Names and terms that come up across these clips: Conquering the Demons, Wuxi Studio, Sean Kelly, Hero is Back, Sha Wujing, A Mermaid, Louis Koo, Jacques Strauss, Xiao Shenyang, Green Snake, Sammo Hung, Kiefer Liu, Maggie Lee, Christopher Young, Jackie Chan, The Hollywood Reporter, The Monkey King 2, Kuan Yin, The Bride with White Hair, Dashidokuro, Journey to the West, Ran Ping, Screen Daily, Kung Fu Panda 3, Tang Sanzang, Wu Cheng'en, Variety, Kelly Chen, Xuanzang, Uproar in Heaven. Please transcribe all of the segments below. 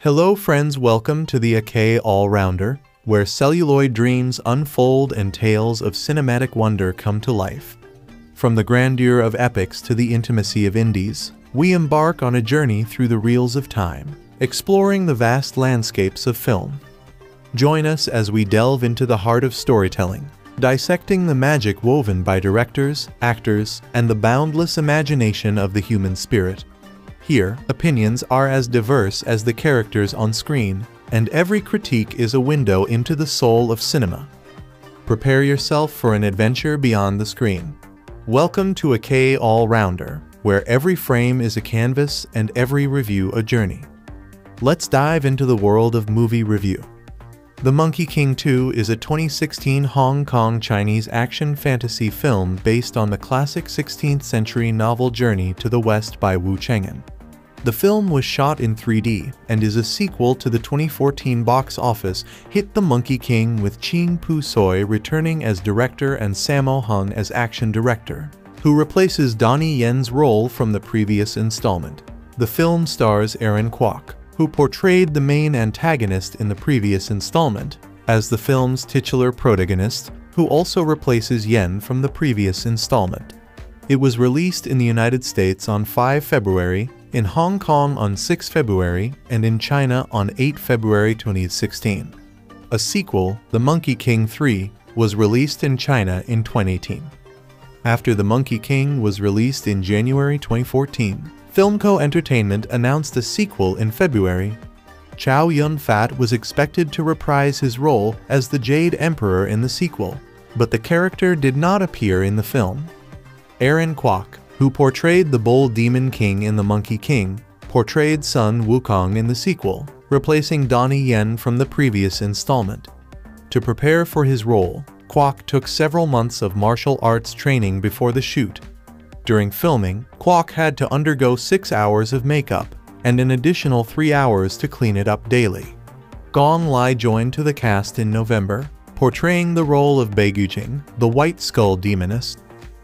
Hello friends, welcome to the AK All-Rounder, where celluloid dreams unfold and tales of cinematic wonder come to life. From the grandeur of epics to the intimacy of indies, we embark on a journey through the reels of time, exploring the vast landscapes of film. Join us as we delve into the heart of storytelling, dissecting the magic woven by directors, actors, and the boundless imagination of the human spirit. Here, opinions are as diverse as the characters on screen, and every critique is a window into the soul of cinema. Prepare yourself for an adventure beyond the screen. Welcome to AK All-Rounder, where every frame is a canvas and every review a journey. Let's dive into the world of movie review. The Monkey King 2 is a 2016 Hong Kong Chinese action fantasy film based on the classic 16th-century novel Journey to the West by Wu Cheng'en. The film was shot in 3D and is a sequel to the 2014 box office hit The Monkey King, with Cheang Pou-soi returning as director and Sammo Hung as action director, who replaces Donnie Yen's role from the previous installment. The film stars Aaron Kwok, who portrayed the main antagonist in the previous installment, as the film's titular protagonist, who also replaces Yen from the previous installment. It was released in the United States on 5 February, in Hong Kong on 6 February, and in China on 8 February 2016. A sequel, The Monkey King 3, was released in China in 2018. After The Monkey King was released in January 2014, Filmco Entertainment announced a sequel in February. Chow Yun-fat was expected to reprise his role as the Jade Emperor in the sequel, but the character did not appear in the film. Aaron Kwok, who portrayed the bold Demon King in The Monkey King, portrayed Sun Wukong in the sequel, replacing Donnie Yen from the previous installment. To prepare for his role, Kwok took several months of martial arts training before the shoot. During filming, Kwok had to undergo 6 hours of makeup and an additional 3 hours to clean it up daily. Gong Li joined to the cast in November, portraying the role of Beijing, the White Skull Demoness.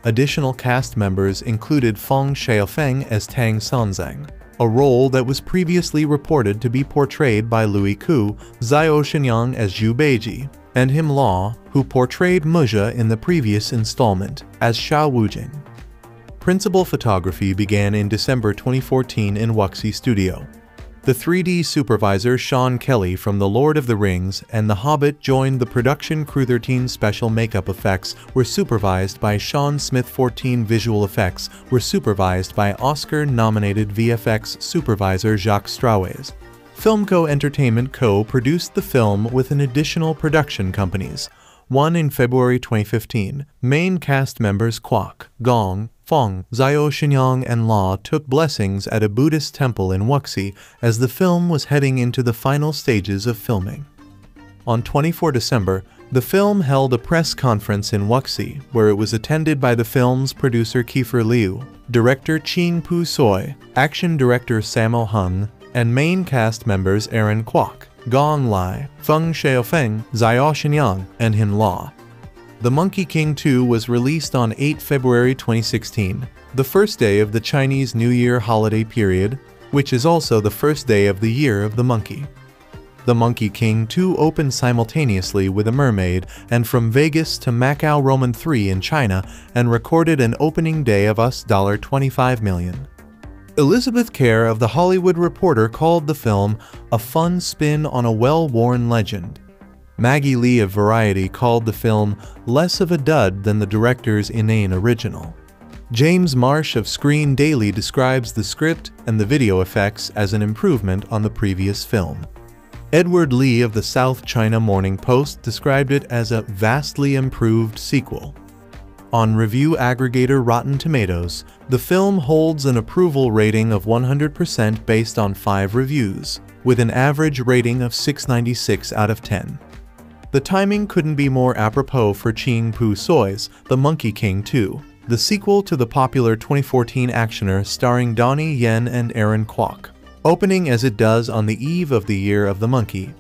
Additional cast members included Feng Shaofeng as Tang Sanzang, a role that was previously reported to be portrayed by Louis Koo, Xiao Shenyang as Zhu Beiji, and Him Law, who portrayed Muzha in the previous installment, as Xiao Wujing. Principal photography began in December 2014 in Wuxi Studio. The 3D supervisor Sean Kelly from The Lord of the Rings and The Hobbit joined the production crew. 13 special makeup effects were supervised by Sean Smith. 14 visual effects were supervised by Oscar-nominated VFX supervisor Jacques Strawes. Filmco Entertainment co-produced the film with an additional production companies. One in February 2015, main cast members Kwok, Gong, Fong, Xiao Shenyang, and Law took blessings at a Buddhist temple in Wuxi as the film was heading into the final stages of filming. On 24 December, the film held a press conference in Wuxi, where it was attended by the film's producer Kiefer Liu, director Cheang Pou-soi, action director Sammo Hung, and main cast members Aaron Kwok, Gong Li, Feng Shaofeng, Xiao Shenyang, and Him Law. The Monkey King 2 was released on 8 February 2016, the first day of the Chinese New Year holiday period, which is also the first day of the Year of the Monkey. The Monkey King 2 opened simultaneously with A Mermaid and From Vegas to Macau Roman 3 in China, and recorded an opening day of $25 million. Elizabeth Kerr of The Hollywood Reporter called the film a fun spin on a well-worn legend. Maggie Lee of Variety called the film less of a dud than the director's inane original. James Marsh of Screen Daily describes the script and the video effects as an improvement on the previous film. Edward Lee of the South China Morning Post described it as a vastly improved sequel. On review aggregator Rotten Tomatoes, the film holds an approval rating of 100% based on 5 reviews, with an average rating of 6.96 out of 10. The timing couldn't be more apropos for Cheang Pou-soi's The Monkey King 2, the sequel to the popular 2014 actioner starring Donnie Yen and Aaron Kwok, opening as it does on the eve of the Year of the Monkey,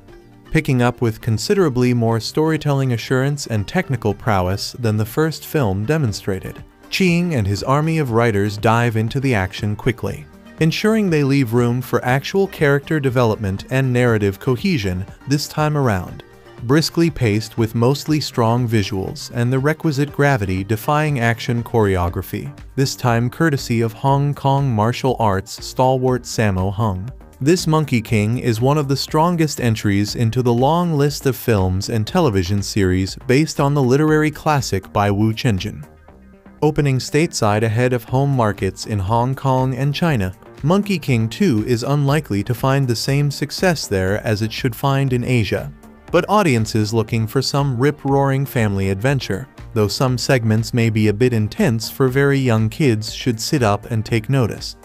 picking up with considerably more storytelling assurance and technical prowess than the first film demonstrated. Cheang and his army of writers dive into the action quickly. ensuring they leave room for actual character development and narrative cohesion this time around. Briskly paced with mostly strong visuals and the requisite gravity-defying action choreography, this time courtesy of Hong Kong martial arts stalwart Sammo Hung. This Monkey King is one of the strongest entries into the long list of films and television series based on the literary classic by Wu Cheng'en. Opening stateside ahead of home markets in Hong Kong and China, Monkey King 2 is unlikely to find the same success there as it should find in Asia, but audiences looking for some rip-roaring family adventure, though some segments may be a bit intense for very young kids, should sit up and take notice.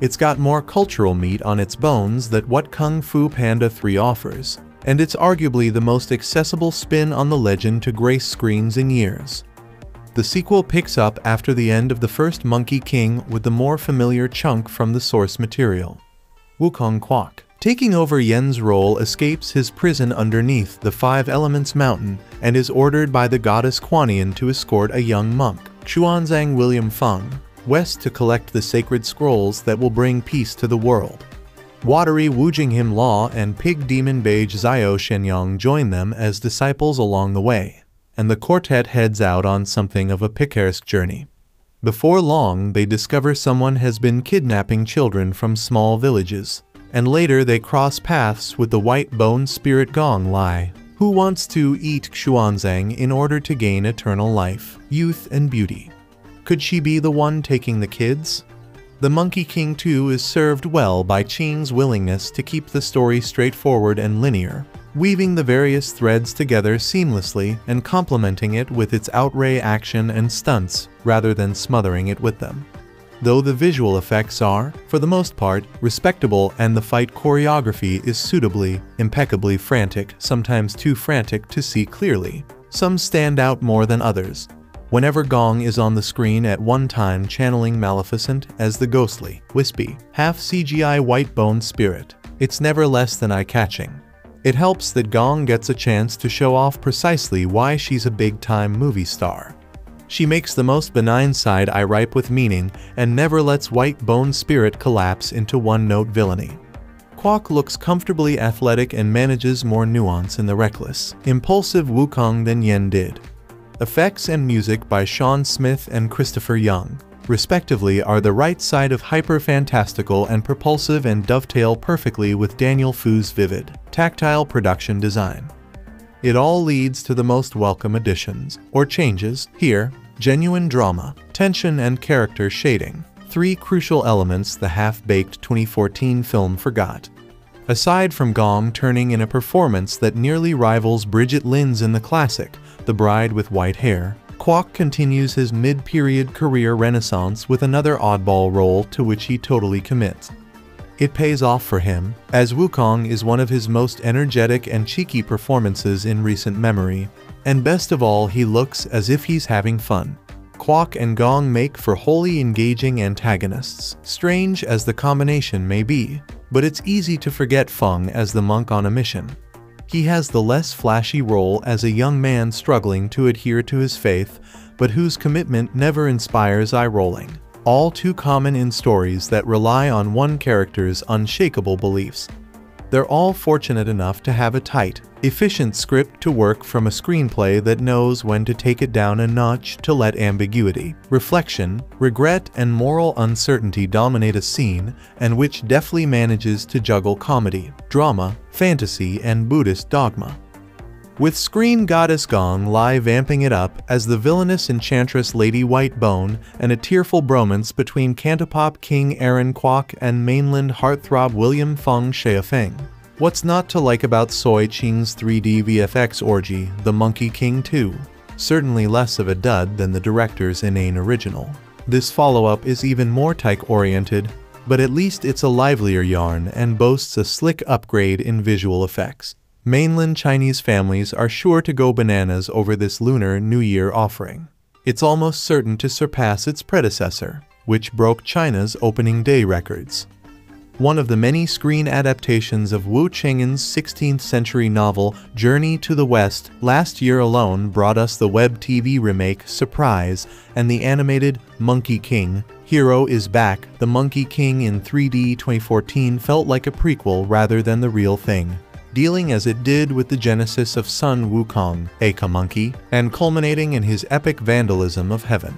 It's got more cultural meat on its bones than what Kung Fu Panda 3 offers, and it's arguably the most accessible spin on the legend to grace screens in years. The sequel picks up after the end of the first Monkey King with the more familiar chunk from the source material. Wukong Kwok, taking over Yen's role, escapes his prison underneath the Five Elements Mountain and is ordered by the goddess Kuan Yin to escort a young monk, Xuanzang William Feng, west to collect the sacred scrolls that will bring peace to the world. Watery Wujing Him Law and Pig Demon Beige Xiao Shenyang join them as disciples along the way, and the quartet heads out on something of a picaresque journey. Before long, they discover someone has been kidnapping children from small villages, and later they cross paths with the white-bone spirit Gong Li, who wants to eat Xuanzang in order to gain eternal life, youth, and beauty. Could she be the one taking the kids? The Monkey King 2 is served well by Qing's willingness to keep the story straightforward and linear, weaving the various threads together seamlessly and complementing it with its outright action and stunts, rather than smothering it with them. Though the visual effects are, for the most part, respectable and the fight choreography is suitably, impeccably frantic, sometimes too frantic to see clearly, some stand out more than others. Whenever Gong is on the screen at one time channeling Maleficent as the ghostly, wispy, half-CGI white-bone spirit, it's never less than eye-catching. It helps that Gong gets a chance to show off precisely why she's a big-time movie star. She makes the most benign side eye ripe with meaning and never lets white-bone spirit collapse into one-note villainy. Kwok looks comfortably athletic and manages more nuance in the reckless, impulsive Wukong than Yen did. Effects and music by Sean Smith and Christopher Young, respectively, are the right side of hyper-fantastical and propulsive and dovetail perfectly with Daniel Fu's vivid, tactile production design. It all leads to the most welcome additions, or changes, here: genuine drama, tension and character shading, three crucial elements the half-baked 2014 film forgot. Aside from Gong turning in a performance that nearly rivals Bridget Lin's in the classic, The Bride with White Hair, Kwok continues his mid-period career renaissance with another oddball role to which he totally commits. It pays off for him, as Wukong is one of his most energetic and cheeky performances in recent memory, and best of all, he looks as if he's having fun. Kwok and Gong make for wholly engaging antagonists, strange as the combination may be, but it's easy to forget Feng as the monk on a mission. He has the less flashy role as a young man struggling to adhere to his faith, but whose commitment never inspires eye-rolling, all too common in stories that rely on one character's unshakable beliefs. They're all fortunate enough to have a tight, efficient script to work from, a screenplay that knows when to take it down a notch to let ambiguity, reflection, regret, and moral uncertainty dominate a scene, and which deftly manages to juggle comedy, drama, fantasy, and Buddhist dogma. With screen goddess Gong Li vamping it up as the villainous enchantress Lady Whitebone, and a tearful bromance between Cantopop King Aaron Kwok and mainland heartthrob William Feng Shaofeng, what's not to like about Soy Ching's 3D VFX orgy, The Monkey King 2? Certainly less of a dud than the director's inane original. This follow-up is even more tech-oriented, but at least it's a livelier yarn and boasts a slick upgrade in visual effects. Mainland Chinese families are sure to go bananas over this Lunar New Year offering. It's almost certain to surpass its predecessor, which broke China's opening day records. one of the many screen adaptations of Wu Cheng'en's 16th-century novel Journey to the West. Last year alone brought us the web TV remake Surprise and the animated Monkey King, Hero is Back. The Monkey King in 3D 2014 felt like a prequel rather than the real thing, dealing as it did with the genesis of Sun Wukong, aka Monkey, and culminating in his epic vandalism of heaven.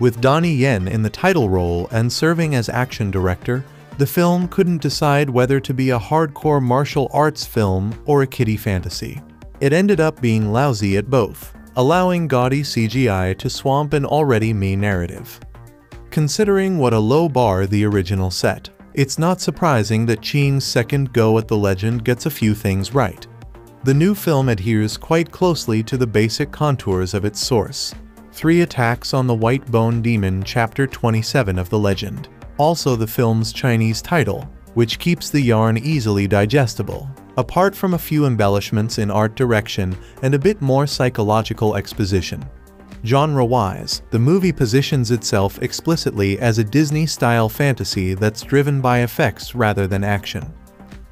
With Donnie Yen in the title role and serving as action director, the film couldn't decide whether to be a hardcore martial arts film or a kiddie fantasy. It ended up being lousy at both, allowing gaudy CGI to swamp an already mean narrative. Considering what a low bar the original set, it's not surprising that Cheang's second go at the legend gets a few things right. The new film adheres quite closely to the basic contours of its source. Three attacks on the white bone demon, chapter 27 of the legend. Also the film's Chinese title, which keeps the yarn easily digestible. Apart from a few embellishments in art direction and a bit more psychological exposition. Genre-wise, the movie positions itself explicitly as a Disney-style fantasy that's driven by effects rather than action.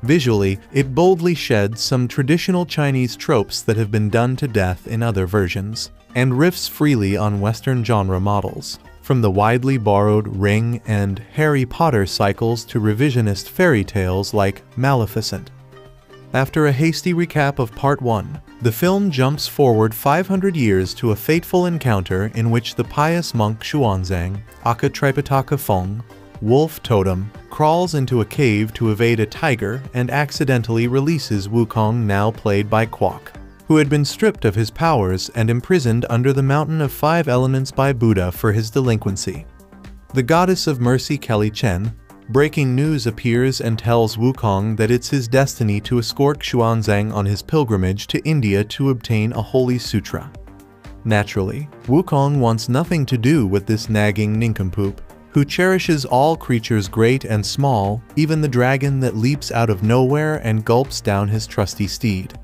Visually, it boldly sheds some traditional Chinese tropes that have been done to death in other versions, and riffs freely on Western genre models. From the widely borrowed Ring and Harry Potter cycles to revisionist fairy tales like Maleficent. After a hasty recap of Part 1, the film jumps forward 500 years to a fateful encounter in which the pious monk Xuanzang, aka Tripitaka Feng, Wolf Totem, crawls into a cave to evade a tiger and accidentally releases Wukong, now played by Kwok, who had been stripped of his powers and imprisoned under the Mountain of Five Elements by Buddha for his delinquency. The Goddess of Mercy, Kelly Chen, breaking news, appears and tells Wukong that it's his destiny to escort Xuanzang on his pilgrimage to India to obtain a holy sutra. Naturally, Wukong wants nothing to do with this nagging nincompoop, who cherishes all creatures great and small, even the dragon that leaps out of nowhere and gulps down his trusty steed.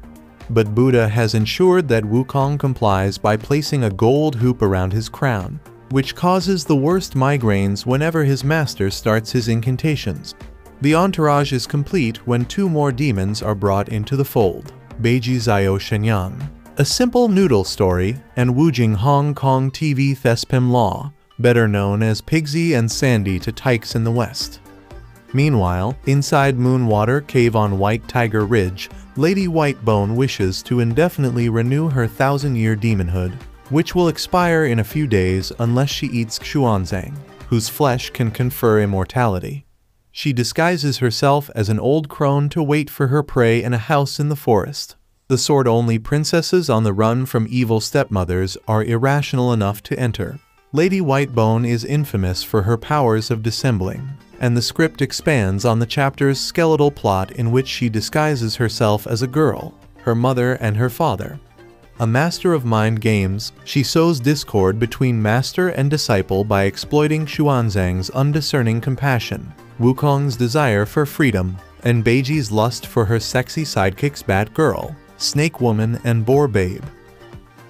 But Buddha has ensured that Wukong complies by placing a gold hoop around his crown, which causes the worst migraines whenever his master starts his incantations. The entourage is complete when two more demons are brought into the fold, Beiji Xiao Shenyang, A Simple Noodle Story, and Wujing Hong Kong TV Thesp Him Law, better known as Pigsy and Sandy to Tykes in the West. Meanwhile, inside Moonwater Cave on White Tiger Ridge, Lady Whitebone wishes to indefinitely renew her thousand-year demonhood, which will expire in a few days unless she eats Xuanzang, whose flesh can confer immortality. She disguises herself as an old crone to wait for her prey in a house in the forest. The sword-only princesses on the run from evil stepmothers are irrational enough to enter. Lady Whitebone is infamous for her powers of dissembling, and the script expands on the chapter's skeletal plot in which she disguises herself as a girl, her mother and her father. A master of mind games, she sows discord between master and disciple by exploiting Xuanzang's undiscerning compassion, Wukong's desire for freedom, and Beiji's lust for her sexy sidekicks Batgirl, Snake Woman and Boar Babe.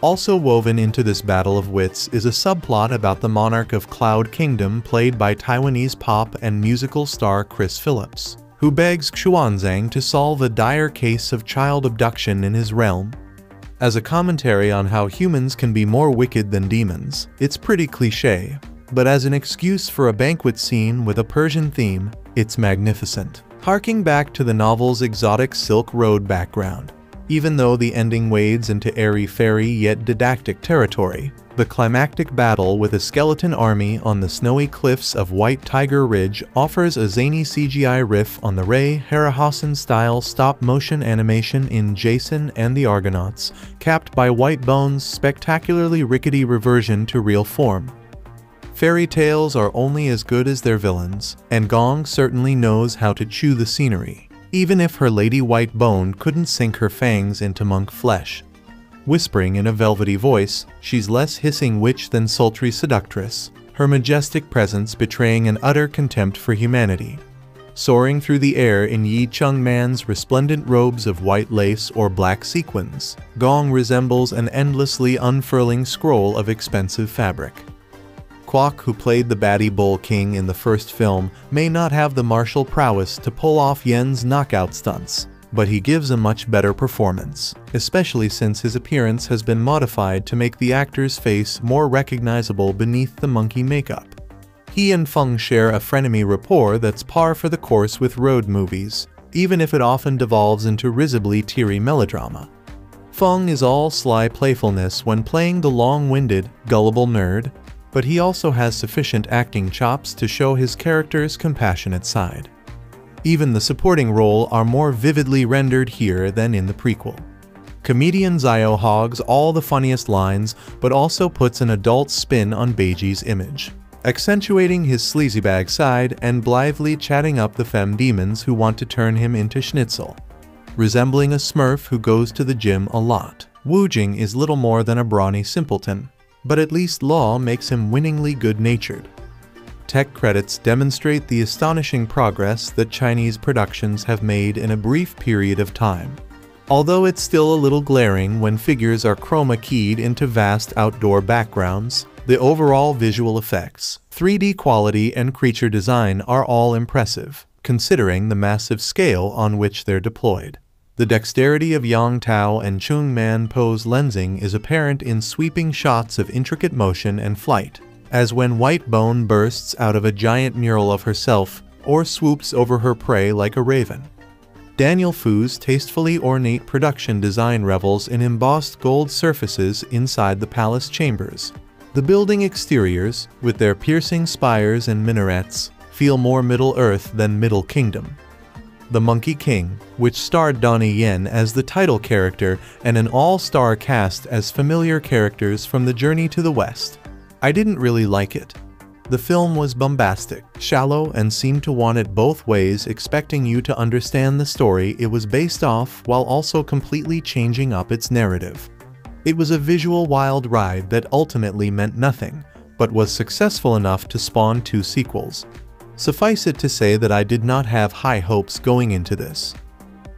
Also woven into this battle of wits is a subplot about the monarch of Cloud Kingdom, played by Taiwanese pop and musical star Chris Phillips, who begs Xuanzang to solve a dire case of child abduction in his realm. As a commentary on how humans can be more wicked than demons, it's pretty cliché, but as an excuse for a banquet scene with a Persian theme, it's magnificent. Harking back to the novel's exotic Silk Road background, even though the ending wades into airy-fairy yet didactic territory, the climactic battle with a skeleton army on the snowy cliffs of White Tiger Ridge offers a zany CGI riff on the Ray Harryhausen-style stop-motion animation in Jason and the Argonauts, capped by Whitebone's spectacularly rickety reversion to real form. Fairy tales are only as good as their villains, and Gong certainly knows how to chew the scenery, even if her Lady Whitebone couldn't sink her fangs into monk flesh. Whispering in a velvety voice, she's less hissing witch than sultry seductress, her majestic presence betraying an utter contempt for humanity. Soaring through the air in Yi Chengman's resplendent robes of white lace or black sequins, Gong resembles an endlessly unfurling scroll of expensive fabric. Kwok, who played the batty bull king in the first film, may not have the martial prowess to pull off Yen's knockout stunts, but he gives a much better performance, especially since his appearance has been modified to make the actor's face more recognizable beneath the monkey makeup. He and Feng share a frenemy rapport that's par for the course with road movies, even if it often devolves into risibly teary melodrama. Feng is all sly playfulness when playing the long-winded, gullible nerd, but he also has sufficient acting chops to show his character's compassionate side. Even the supporting role are more vividly rendered here than in the prequel. Comedian Zio hogs all the funniest lines but also puts an adult spin on Beiji's image, accentuating his sleazybag side and blithely chatting up the femme demons who want to turn him into schnitzel. Resembling a smurf who goes to the gym a lot, Wu Jing is little more than a brawny simpleton, but at least Law makes him winningly good-natured. Tech credits demonstrate the astonishing progress that Chinese productions have made in a brief period of time, although it's still a little glaring when figures are chroma-keyed into vast outdoor backgrounds. The overall visual effects, 3D quality and creature design are all impressive, considering the massive scale on which they're deployed. The dexterity of Yang Tao and Cheung Man Po's lensing is apparent in sweeping shots of intricate motion and flight, as when White Bone bursts out of a giant mural of herself or swoops over her prey like a raven. Daniel Fu's tastefully ornate production design revels in embossed gold surfaces inside the palace chambers. The building exteriors, with their piercing spires and minarets, feel more Middle Earth than Middle Kingdom. The Monkey King, which starred Donnie Yen as the title character and an all-star cast as familiar characters from the Journey to the West. I didn't really like it. The film was bombastic, shallow, and seemed to want it both ways, expecting you to understand the story it was based off while also completely changing up its narrative. It was a visual wild ride that ultimately meant nothing, but was successful enough to spawn two sequels. Suffice it to say that I did not have high hopes going into this.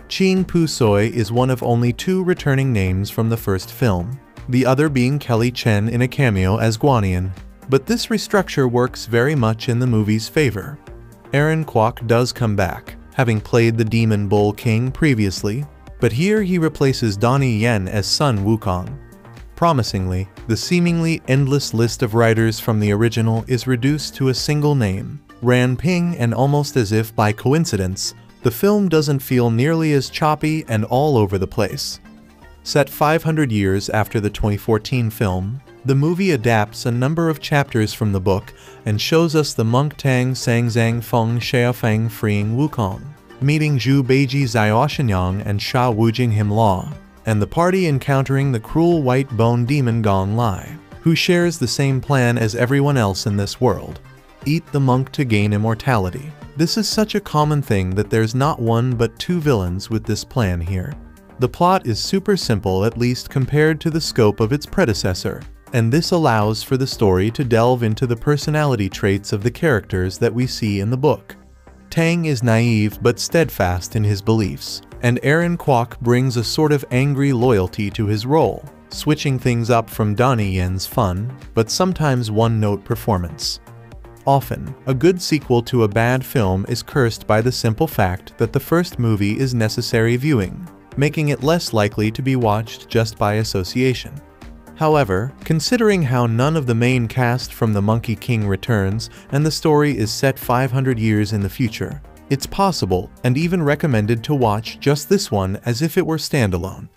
Cheang Pou-soi is one of only two returning names from the first film, the other being Kelly Chen in a cameo as Guanyin, but this restructure works very much in the movie's favor. Aaron Kwok does come back, having played the Demon Bull King previously, but here he replaces Donnie Yen as Sun Wukong. Promisingly, the seemingly endless list of writers from the original is reduced to a single name, Ran Ping, and almost as if by coincidence, the film doesn't feel nearly as choppy and all over the place. Set 500 years after the 2014 film, the movie adapts a number of chapters from the book and shows us the monk Tang Sangzang Feng Shaofeng freeing Wukong, meeting Zhu Beiji Xiao Shenyang and Sha Wujing Him Law, and the party encountering the cruel white bone demon Gong Li, who shares the same plan as everyone else in this world. Eat the monk to gain immortality. This is such a common thing that there's not one but two villains with this plan here. The plot is super simple, at least compared to the scope of its predecessor, and this allows for the story to delve into the personality traits of the characters that we see in the book. Tang is naive but steadfast in his beliefs, and Aaron Kwok brings a sort of angry loyalty to his role, switching things up from Donnie Yen's fun, but sometimes one-note performance. Often, a good sequel to a bad film is cursed by the simple fact that the first movie is necessary viewing, making it less likely to be watched just by association. However, considering how none of the main cast from The Monkey King returns and the story is set 500 years in the future, it's possible and even recommended to watch just this one as if it were standalone.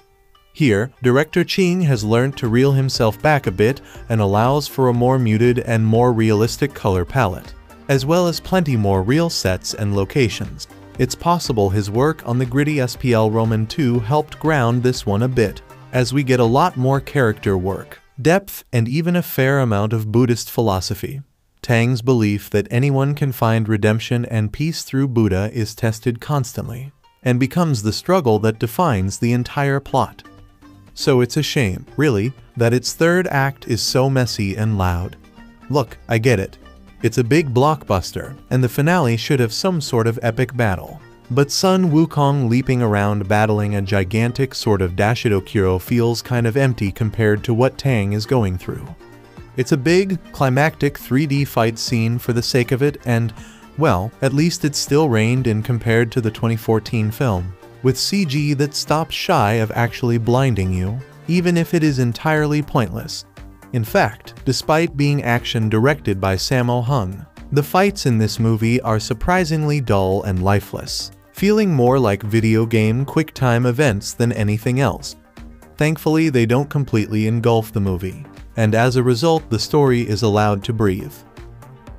Here, director Cheang has learned to reel himself back a bit and allows for a more muted and more realistic color palette, as well as plenty more real sets and locations. It's possible his work on the gritty SPL Roman 2 helped ground this one a bit, as we get a lot more character work, depth, and even a fair amount of Buddhist philosophy. Tang's belief that anyone can find redemption and peace through Buddha is tested constantly, and becomes the struggle that defines the entire plot. So it's a shame, really, that its third act is so messy and loud. Look, I get it. It's a big blockbuster, and the finale should have some sort of epic battle. But Sun Wukong leaping around battling a gigantic sort of Dashido Kyuro feels kind of empty compared to what Tang is going through. It's a big, climactic 3D fight scene for the sake of it, and, well, at least it still reined in compared to the 2014 film, with CG that stops shy of actually blinding you, even if it is entirely pointless. In fact, despite being action directed by Sammo Hung, the fights in this movie are surprisingly dull and lifeless, feeling more like video game quick-time events than anything else. Thankfully, they don't completely engulf the movie, and as a result, the story is allowed to breathe.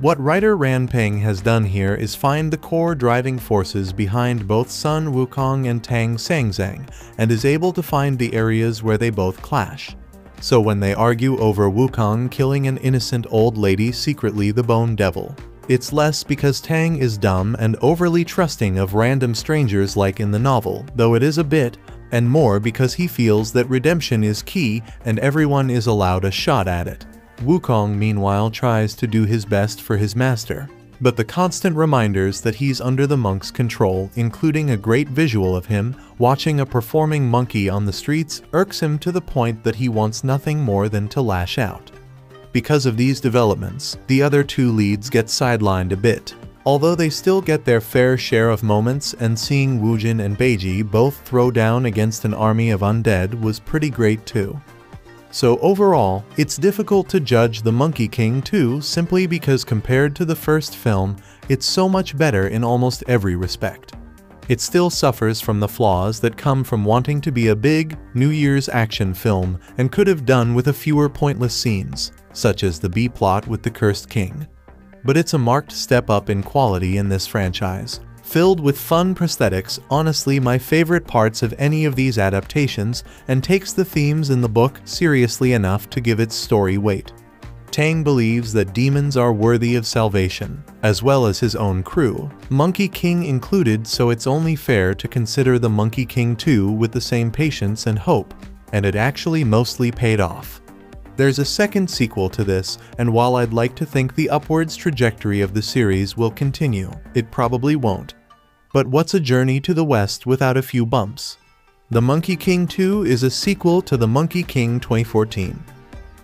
What writer Ran Ping has done here is find the core driving forces behind both Sun Wukong and Tang Sangzang, and is able to find the areas where they both clash. So when they argue over Wukong killing an innocent old lady, secretly the Bone Devil, it's less because Tang is dumb and overly trusting of random strangers like in the novel, though it is a bit, and more because he feels that redemption is key and everyone is allowed a shot at it. Wukong meanwhile tries to do his best for his master, but the constant reminders that he's under the monk's control, including a great visual of him watching a performing monkey on the streets, irks him to the point that he wants nothing more than to lash out. Because of these developments, the other two leads get sidelined a bit, although they still get their fair share of moments, and seeing Wu Jin and Beiji both throw down against an army of undead was pretty great too. So overall, it's difficult to judge The Monkey King 2 simply because compared to the first film, it's so much better in almost every respect. It still suffers from the flaws that come from wanting to be a big, New Year's action film and could have done with a fewer pointless scenes, such as the B-plot with the Cursed King. But it's a marked step up in quality in this franchise, filled with fun prosthetics, honestly my favorite parts of any of these adaptations, and takes the themes in the book seriously enough to give its story weight. Tang believes that demons are worthy of salvation, as well as his own crew, Monkey King included, so it's only fair to consider The Monkey King 2 with the same patience and hope, and it actually mostly paid off. There's a second sequel to this, and while I'd like to think the upwards trajectory of the series will continue, it probably won't. But what's a Journey to the West without a few bumps? The Monkey King 2 is a sequel to The Monkey King 2014.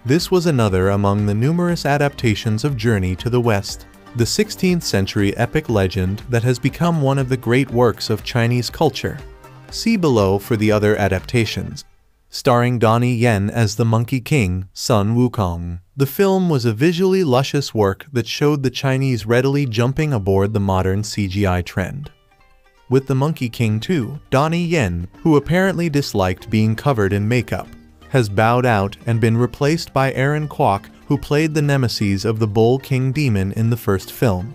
This was another among the numerous adaptations of Journey to the West, the 16th century epic legend that has become one of the great works of Chinese culture. See below for the other adaptations. Starring Donnie Yen as the Monkey King, Sun Wukong, the film was a visually luscious work that showed the Chinese readily jumping aboard the modern CGI trend. With The Monkey King 2, Donnie Yen, who apparently disliked being covered in makeup, has bowed out and been replaced by Aaron Kwok, who played the nemesis of the Bull King Demon in the first film.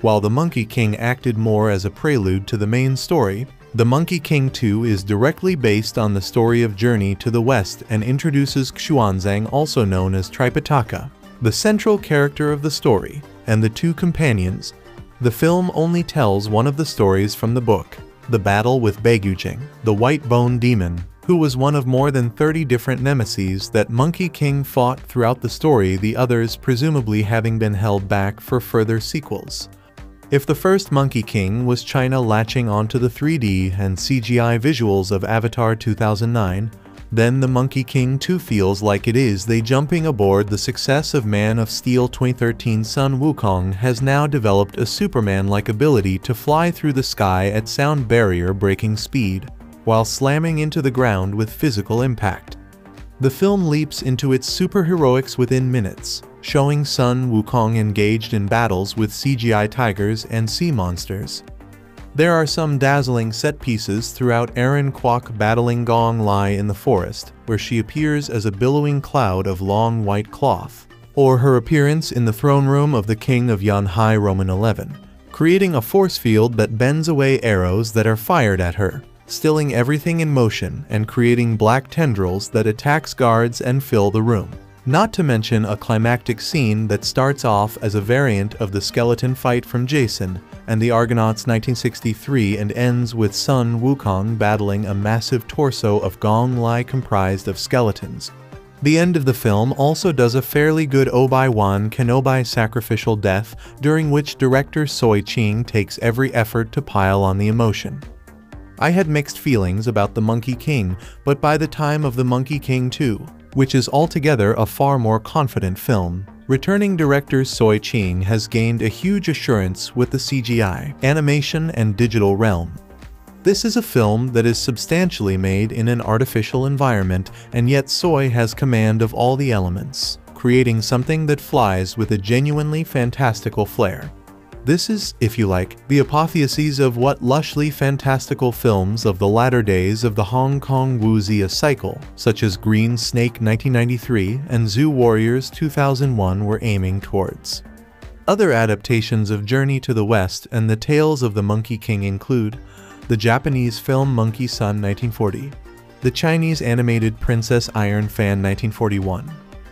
While The Monkey King acted more as a prelude to the main story, The Monkey King 2 is directly based on the story of Journey to the West and introduces Xuanzang, also known as Tripitaka, the central character of the story, and the two companions. The film only tells one of the stories from the book, the battle with Baigujing, the White Bone Demon, who was one of more than 30 different nemeses that Monkey King fought throughout the story, the others presumably having been held back for further sequels. If the first Monkey King was China latching onto the 3D and CGI visuals of Avatar 2009, then the Monkey King 2 feels like it is they jumping aboard the success of Man of Steel 2013. Sun Wukong has now developed a Superman-like ability to fly through the sky at sound barrier-breaking speed, while slamming into the ground with physical impact. The film leaps into its superheroics within minutes, showing Sun Wukong engaged in battles with CGI tigers and sea monsters. There are some dazzling set pieces throughout, Aaron Kwok battling Gong Li in the forest, where she appears as a billowing cloud of long white cloth, or her appearance in the throne room of the King of Yanhai Roman 11, creating a force field that bends away arrows that are fired at her, stilling everything in motion and creating black tendrils that attacks guards and fill the room. Not to mention a climactic scene that starts off as a variant of the skeleton fight from Jason and the Argonauts 1963 and ends with Sun Wukong battling a massive torso of Gong Li comprised of skeletons. The end of the film also does a fairly good Obi-Wan Kenobi sacrificial death, during which director Soy Ching takes every effort to pile on the emotion. I had mixed feelings about The Monkey King, but by the time of The Monkey King 2, which is altogether a far more confident film. Returning director Soi Ching has gained a huge assurance with the CGI, animation and digital realm. This is a film that is substantially made in an artificial environment, and yet Soi has command of all the elements, creating something that flies with a genuinely fantastical flair. This is, if you like, the apotheosis of what lushly fantastical films of the latter days of the Hong Kong wuxia cycle, such as Green Snake 1993 and Zoo Warriors 2001 were aiming towards. Other adaptations of Journey to the West and the Tales of the Monkey King include the Japanese film Monkey Sun 1940, the Chinese animated Princess Iron Fan 1941,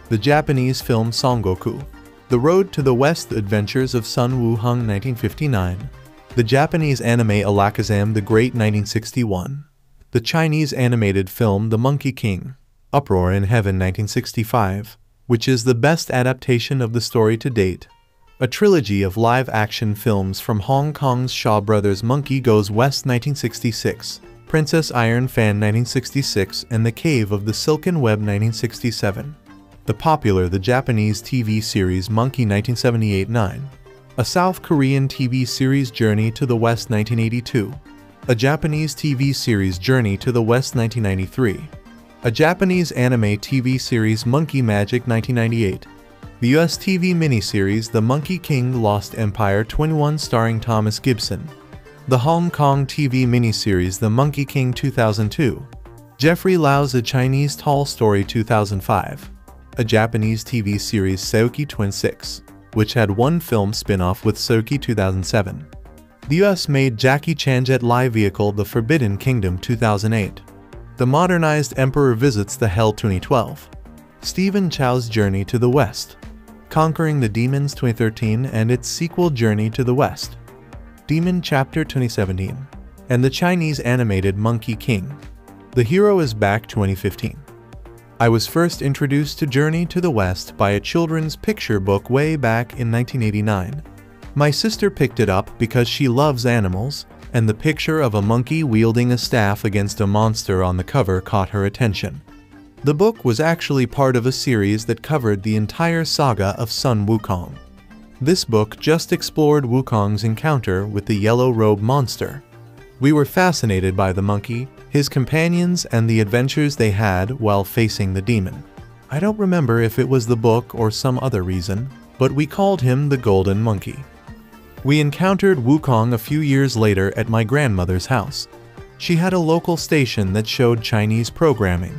the Japanese film Sengoku, The Road to the West Adventures of Sun Wuheng 1959, the Japanese anime Alakazam the Great 1961, the Chinese animated film The Monkey King, Uproar in Heaven 1965, which is the best adaptation of the story to date, a trilogy of live-action films from Hong Kong's Shaw Brothers Monkey Goes West 1966, Princess Iron Fan 1966 and The Cave of the Silken Web 1967. The popular Japanese TV series Monkey 1978-9, a South Korean TV series Journey to the West 1982, a Japanese TV series Journey to the West 1993, a Japanese anime TV series Monkey Magic 1998, the US TV miniseries The Monkey King Lost Empire 21 starring Thomas Gibson, the Hong Kong TV miniseries The Monkey King 2002, Jeffrey Lau's A Chinese Tall Story 2005, a Japanese TV series Seoki Twin 6, which had one film spin-off with Seoki 2007. The US-made Jackie Chan Jet Li vehicle The Forbidden Kingdom 2008. The modernized Emperor Visits the Hell 2012. Stephen Chow's Journey to the West. Conquering the Demons 2013 and its sequel Journey to the West. Demon Chapter 2017. And the Chinese animated Monkey King. The Hero is Back 2015. I was first introduced to Journey to the West by a children's picture book way back in 1989. My sister picked it up because she loves animals, and the picture of a monkey wielding a staff against a monster on the cover caught her attention. The book was actually part of a series that covered the entire saga of Sun Wukong. This book just explored Wukong's encounter with the Yellow Robe Monster. We were fascinated by the monkey, his companions and the adventures they had while facing the demon. I don't remember if it was the book or some other reason, but we called him the Golden Monkey. We encountered Wukong a few years later at my grandmother's house. She had a local station that showed Chinese programming.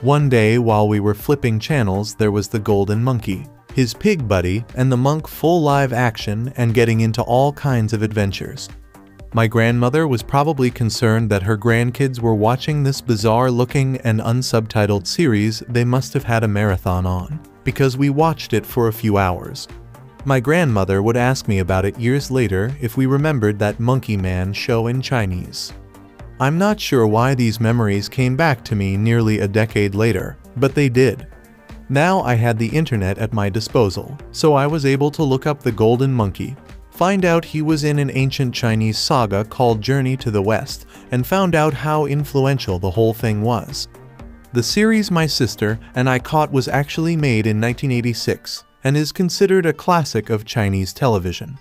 One day while we were flipping channels there was the Golden Monkey, his pig buddy, and the monk full live action and getting into all kinds of adventures. My grandmother was probably concerned that her grandkids were watching this bizarre-looking and unsubtitled series they must have had a marathon on, because we watched it for a few hours. My grandmother would ask me about it years later if we remembered that Monkey Man show in Chinese. I'm not sure why these memories came back to me nearly a decade later, but they did. Now I had the internet at my disposal, so I was able to look up the Golden Monkey, find out he was in an ancient Chinese saga called Journey to the West, and found out how influential the whole thing was. The series my sister and I caught was actually made in 1986 and is considered a classic of Chinese television.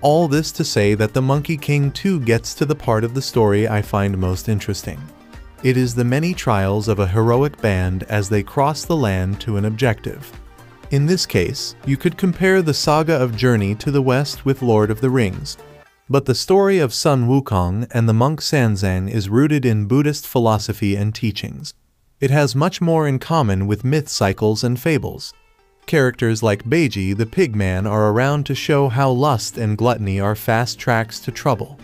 All this to say that The Monkey King 2 gets to the part of the story I find most interesting. It is the many trials of a heroic band as they cross the land to an objective. In this case, you could compare the saga of Journey to the West with Lord of the Rings. But the story of Sun Wukong and the monk Sanzan is rooted in Buddhist philosophy and teachings. It has much more in common with myth cycles and fables. Characters like Beiji the Pigman are around to show how lust and gluttony are fast tracks to trouble.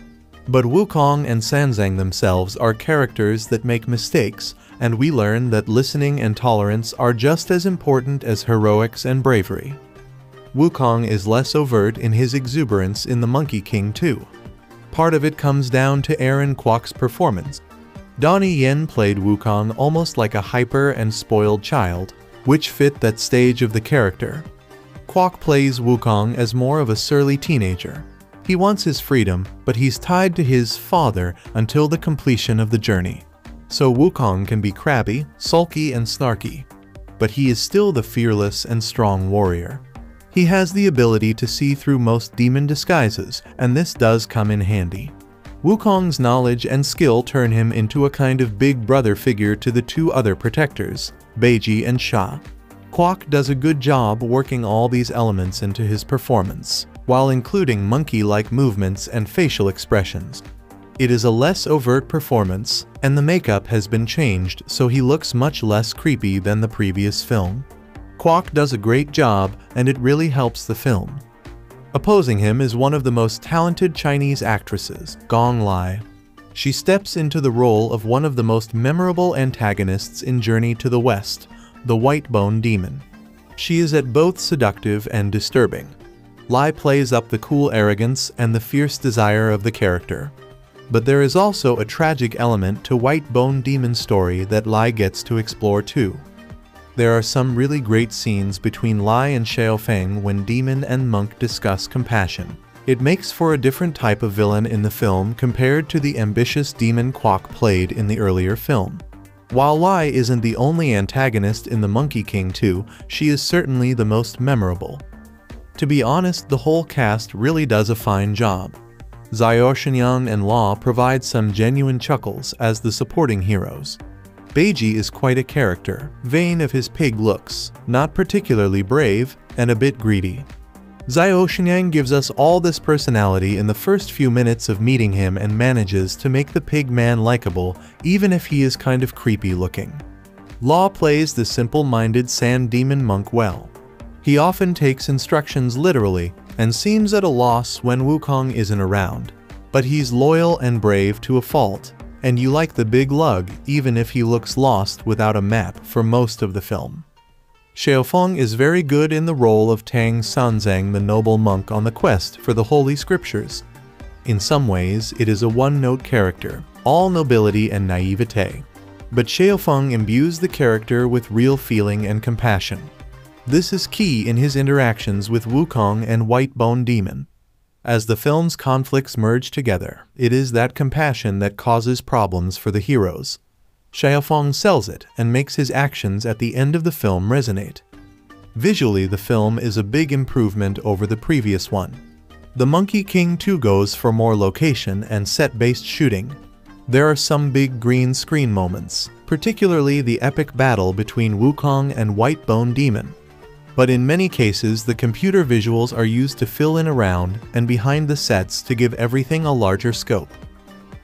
But Wukong and Sanzan themselves are characters that make mistakes, and we learn that listening and tolerance are just as important as heroics and bravery. Wukong is less overt in his exuberance in The Monkey King 2. Part of it comes down to Aaron Kwok's performance. Donnie Yen played Wukong almost like a hyper and spoiled child, which fit that stage of the character. Kwok plays Wukong as more of a surly teenager. He wants his freedom, but he's tied to his father until the completion of the journey. So Wukong can be crabby, sulky, and snarky. but he is still the fearless and strong warrior. He has the ability to see through most demon disguises, and this does come in handy. Wukong's knowledge and skill turn him into a kind of big brother figure to the two other protectors, Beiji and Sha. Kwok does a good job working all these elements into his performance, while including monkey-like movements and facial expressions. It is a less overt performance, and the makeup has been changed so he looks much less creepy than the previous film. Kwok does a great job, and it really helps the film. Opposing him is one of the most talented Chinese actresses, Gong Li. She steps into the role of one of the most memorable antagonists in Journey to the West, the White-Bone Demon. She is at both seductive and disturbing. Li plays up the cool arrogance and the fierce desire of the character. But there is also a tragic element to White-Bone Demon's story that Li gets to explore too. There are some really great scenes between Li and Shaofeng when Demon and Monk discuss compassion. It makes for a different type of villain in the film compared to the ambitious Demon Kwok played in the earlier film. While Li isn't the only antagonist in The Monkey King 2, she is certainly the most memorable. To be honest, the whole cast really does a fine job. Xiao Shenyang and Law provide some genuine chuckles as the supporting heroes. Beiji is quite a character, vain of his pig looks, not particularly brave, and a bit greedy. Xiao Shenyang gives us all this personality in the first few minutes of meeting him and manages to make the pig man likable, even if he is kind of creepy looking. Law plays the simple-minded sand demon monk well. He often takes instructions literally and seems at a loss when Wukong isn't around, but he's loyal and brave to a fault, and you like the big lug even if he looks lost without a map for most of the film. Shaofeng is very good in the role of Tang Sanzang, the noble monk on the quest for the Holy Scriptures. In some ways, it is a one-note character, all nobility and naivete. But Shaofeng imbues the character with real feeling and compassion. This is key in his interactions with Wukong and White-Bone Demon. As the film's conflicts merge together, it is that compassion that causes problems for the heroes. Shaofeng sells it and makes his actions at the end of the film resonate. Visually, the film is a big improvement over the previous one. The Monkey King 2 goes for more location and set-based shooting. There are some big green screen moments, particularly the epic battle between Wukong and White-Bone Demon. But in many cases, the computer visuals are used to fill in around and behind the sets to give everything a larger scope.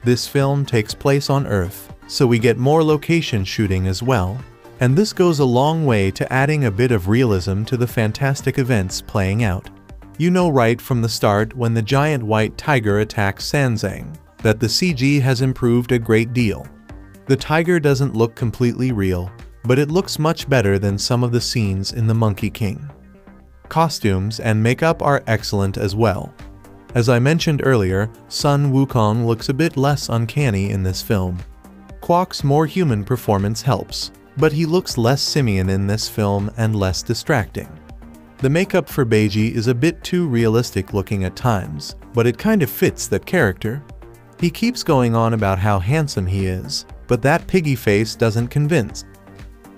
This film takes place on Earth, so we get more location shooting as well, and this goes a long way to adding a bit of realism to the fantastic events playing out. You know right from the start when the giant white tiger attacks Sanzang that the CG has improved a great deal. The tiger doesn't look completely real, but it looks much better than some of the scenes in The Monkey King. Costumes and makeup are excellent as well. As I mentioned earlier, Sun Wukong looks a bit less uncanny in this film. Kwok's more human performance helps, but he looks less simian in this film and less distracting. The makeup for Beiji is a bit too realistic looking at times, but it kind of fits that character. He keeps going on about how handsome he is, but that piggy face doesn't convince.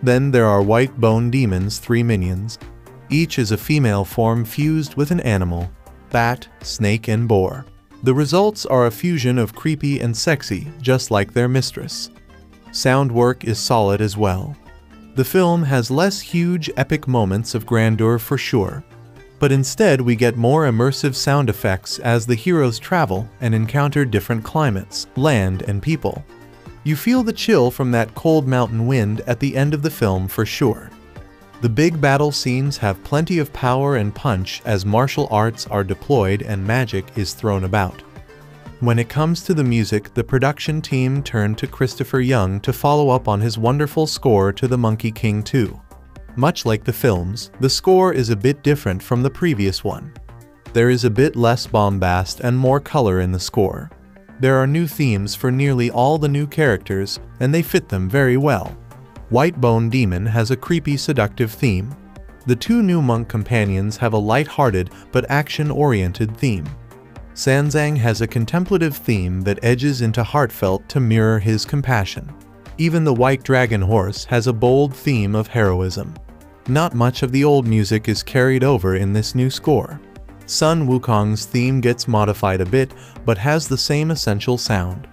Then there are White-Bone Demon's 3 minions. Each is a female form fused with an animal, bat, snake, and boar. The results are a fusion of creepy and sexy, just like their mistress. Sound work is solid as well. The film has less huge epic moments of grandeur for sure, but instead we get more immersive sound effects as the heroes travel and encounter different climates, land, and people. You feel the chill from that cold mountain wind at the end of the film for sure. The big battle scenes have plenty of power and punch as martial arts are deployed and magic is thrown about. When it comes to the music, the production team turned to Christopher Young to follow up on his wonderful score to The Monkey King 2. Much like the films, the score is a bit different from the previous one. There is a bit less bombast and more color in the score. There are new themes for nearly all the new characters, and they fit them very well. White-Bone Demon has a creepy, seductive theme. The two new monk companions have a light-hearted but action-oriented theme. Sanzang has a contemplative theme that edges into heartfelt to mirror his compassion. Even the White Dragon Horse has a bold theme of heroism. Not much of the old music is carried over in this new score. Sun Wukong's theme gets modified a bit, but has the same essential sound.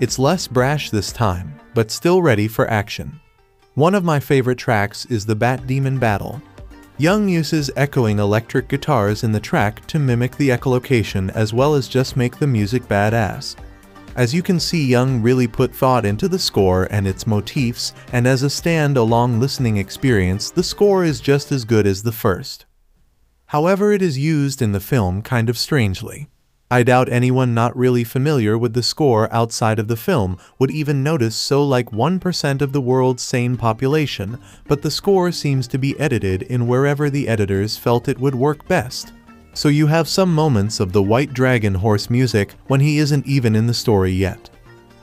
It's less brash this time, but still ready for action. One of my favorite tracks is the Bat Demon Battle. Young uses echoing electric guitars in the track to mimic the echolocation as well as just make the music badass. As you can see, Young really put thought into the score and its motifs, and as a stand-alone listening experience, the score is just as good as the first. However, it is used in the film kind of strangely. I doubt anyone not really familiar with the score outside of the film would even notice, so like 1% of the world's sane population, but the score seems to be edited in wherever the editors felt it would work best. So you have some moments of the white dragon horse music when he isn't even in the story yet.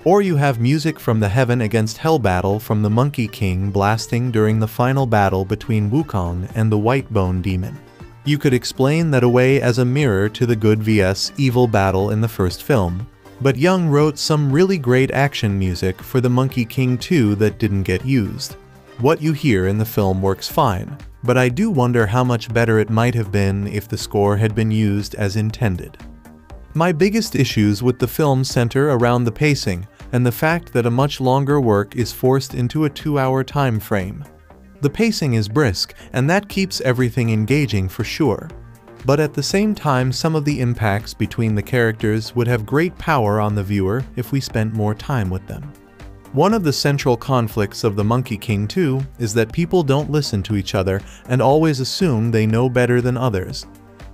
Or you have music from the Heaven Against Hell battle from the Monkey King blasting during the final battle between Wukong and the Whitebone Demon. You could explain that away as a mirror to the good vs evil battle in the first film, but Young wrote some really great action music for the Monkey King 2 that didn't get used. What you hear in the film works fine, but I do wonder how much better it might have been if the score had been used as intended. My biggest issues with the film center around the pacing and the fact that a much longer work is forced into a 2-hour time frame. The pacing is brisk, and that keeps everything engaging for sure. But at the same time, some of the impacts between the characters would have great power on the viewer if we spent more time with them. One of the central conflicts of The Monkey King 2 is that people don't listen to each other and always assume they know better than others.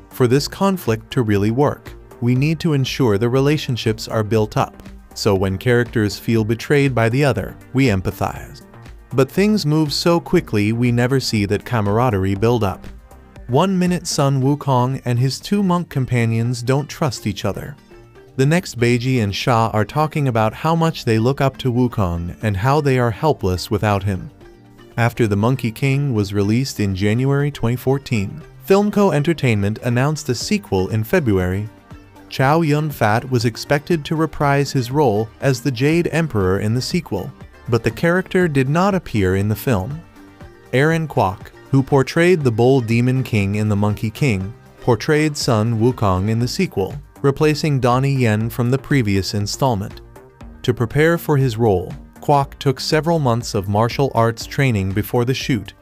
For this conflict to really work, we need to ensure the relationships are built up, so when characters feel betrayed by the other, we empathize. But things move so quickly we never see that camaraderie build up. 1 minute Sun Wukong and his two monk companions don't trust each other. The next Beiji and Sha are talking about how much they look up to Wukong and how they are helpless without him. After The Monkey King was released in January 2014, Filmco Entertainment announced a sequel in February. Chow Yun-fat was expected to reprise his role as the Jade Emperor in the sequel, but the character did not appear in the film. Aaron Kwok, who portrayed the bold Demon King in The Monkey King, portrayed Sun Wukong in the sequel, replacing Donnie Yen from the previous installment. To prepare for his role, Kwok took several months of martial arts training before the shoot.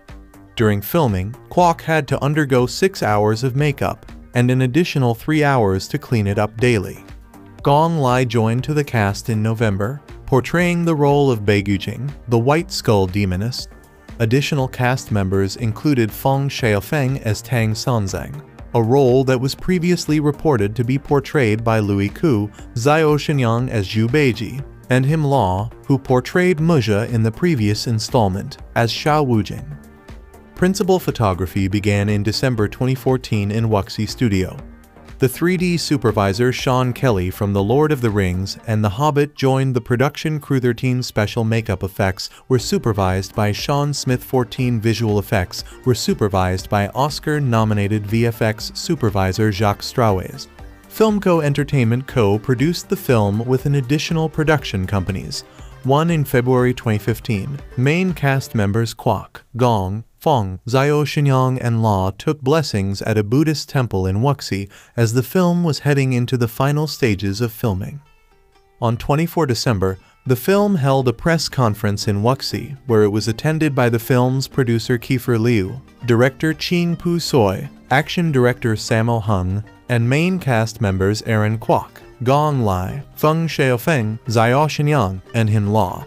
During filming, Kwok had to undergo 6 hours of makeup and an additional 3 hours to clean it up daily. Gong Li joined to the cast in November, portraying the role of Beigucheng, the White Skull Demoness. Additional cast members included Feng Shaofeng as Tang Sanzang, a role that was previously reported to be portrayed by Louis Koo, Xiao Shenyang as Zhu Beiji, and Him Law, who portrayed Muzha in the previous installment, as Sha Wujing. Principal photography began in December 2014 in Wuxi Studio. The 3D supervisor Sean Kelly from The Lord of the Rings and The Hobbit joined the production crew. 13 special makeup effects were supervised by Sean Smith. 14 visual effects were supervised by Oscar-nominated VFX supervisor Jacques Strawes. Filmco Entertainment co-produced the film with an additional production companies, one in February 2015. Main cast members Kwok, Gong, Feng, Xiao Shenyang and Law took blessings at a Buddhist temple in Wuxi as the film was heading into the final stages of filming. On 24 December, the film held a press conference in Wuxi where it was attended by the film's producer Kiefer Liu, director Cheang Pou-soi, action director Sammo Hung, and main cast members Aaron Kwok, Gong Li, Feng Shaofeng, Xiao Shenyang, and Him Law.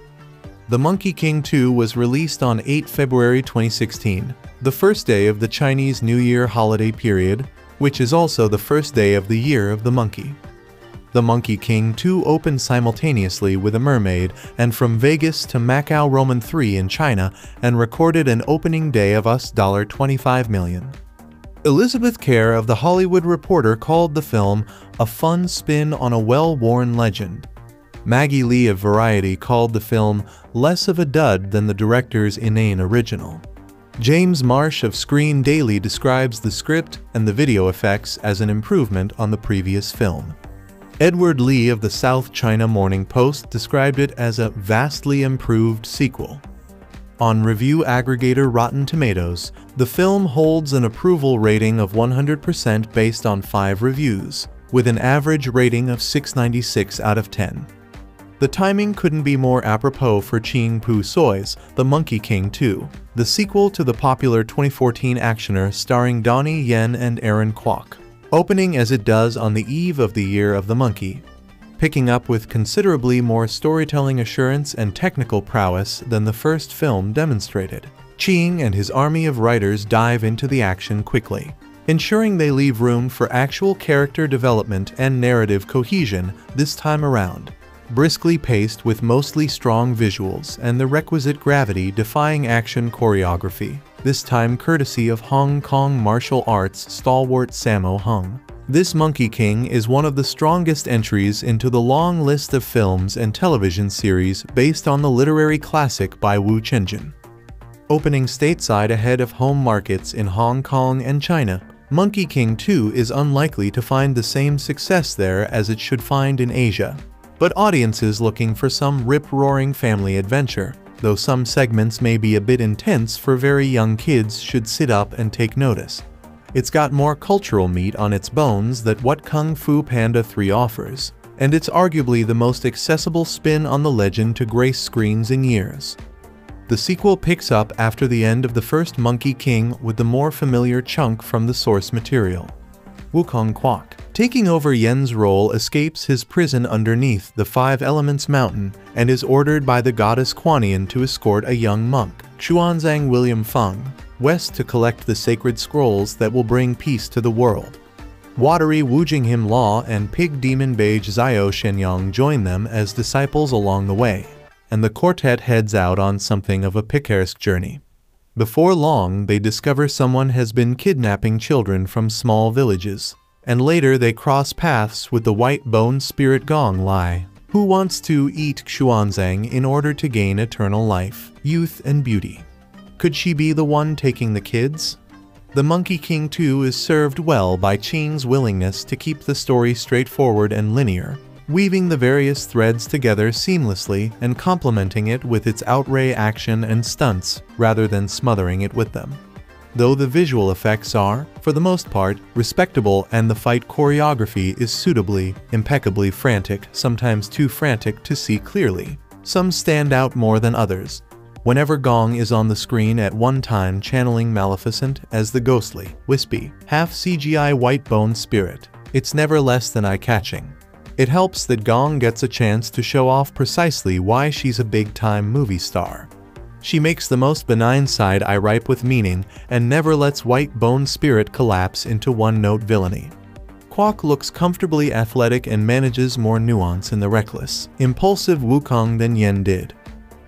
The Monkey King 2 was released on 8 February 2016, the first day of the Chinese New Year holiday period, which is also the first day of the Year of the Monkey. The Monkey King 2 opened simultaneously with A Mermaid and From Vegas to Macau Roman 3 in China and recorded an opening day of $25 million. Elizabeth Kerr of The Hollywood Reporter called the film a fun spin on a well-worn legend. Maggie Lee of Variety called the film less of a dud than the director's inane original. James Marsh of Screen Daily describes the script and the video effects as an improvement on the previous film. Edward Lee of the South China Morning Post described it as a vastly improved sequel. On review aggregator Rotten Tomatoes, the film holds an approval rating of 100% based on 5 reviews, with an average rating of 6.96 out of 10. The timing couldn't be more apropos for Cheang Pou-soi's The Monkey King 2, the sequel to the popular 2014 actioner starring Donnie Yen and Aaron Kwok, opening as it does on the eve of the Year of the Monkey, picking up with considerably more storytelling assurance and technical prowess than the first film demonstrated. Cheang and his army of writers dive into the action quickly, ensuring they leave room for actual character development and narrative cohesion this time around. Briskly paced with mostly strong visuals and the requisite gravity-defying action choreography, this time courtesy of Hong Kong martial arts stalwart Sammo Hung. This Monkey King is one of the strongest entries into the long list of films and television series based on the literary classic by Wu Cheng'en. Opening stateside ahead of home markets in Hong Kong and China, Monkey King 2 is unlikely to find the same success there as it should find in Asia, but audiences looking for some rip-roaring family adventure, though some segments may be a bit intense for very young kids, should sit up and take notice. It's got more cultural meat on its bones than what Kung Fu Panda 3 offers, and it's arguably the most accessible spin on the legend to grace screens in years. The sequel picks up after the end of the first Monkey King with the more familiar chunk from the source material. Wukong Kwok, taking over Yen's role, escapes his prison underneath the Five Elements Mountain and is ordered by the goddess Kuan Yin to escort a young monk, Xuanzang William Feng, west to collect the sacred scrolls that will bring peace to the world. Watery Wujing Him Law and pig demon Beige Xiao Shenyang join them as disciples along the way, and the quartet heads out on something of a picaresque journey. Before long, they discover someone has been kidnapping children from small villages, and later they cross paths with the white-bone spirit Gong Li, who wants to eat Xuanzang in order to gain eternal life, youth, and beauty. Could she be the one taking the kids? The Monkey King 2 is served well by Cheang's willingness to keep the story straightforward and linear, weaving the various threads together seamlessly and complementing it with its outright action and stunts, rather than smothering it with them. Though the visual effects are, for the most part, respectable and the fight choreography is suitably, impeccably frantic, sometimes too frantic to see clearly, some stand out more than others. Whenever Gong is on the screen at one time channeling Maleficent as the ghostly, wispy, half-CGI white-bone spirit, it's never less than eye-catching. It helps that Gong gets a chance to show off precisely why she's a big-time movie star. She makes the most benign side eye ripe with meaning and never lets white bone spirit collapse into one-note villainy. Kwok looks comfortably athletic and manages more nuance in the reckless, impulsive Wukong than Yen did.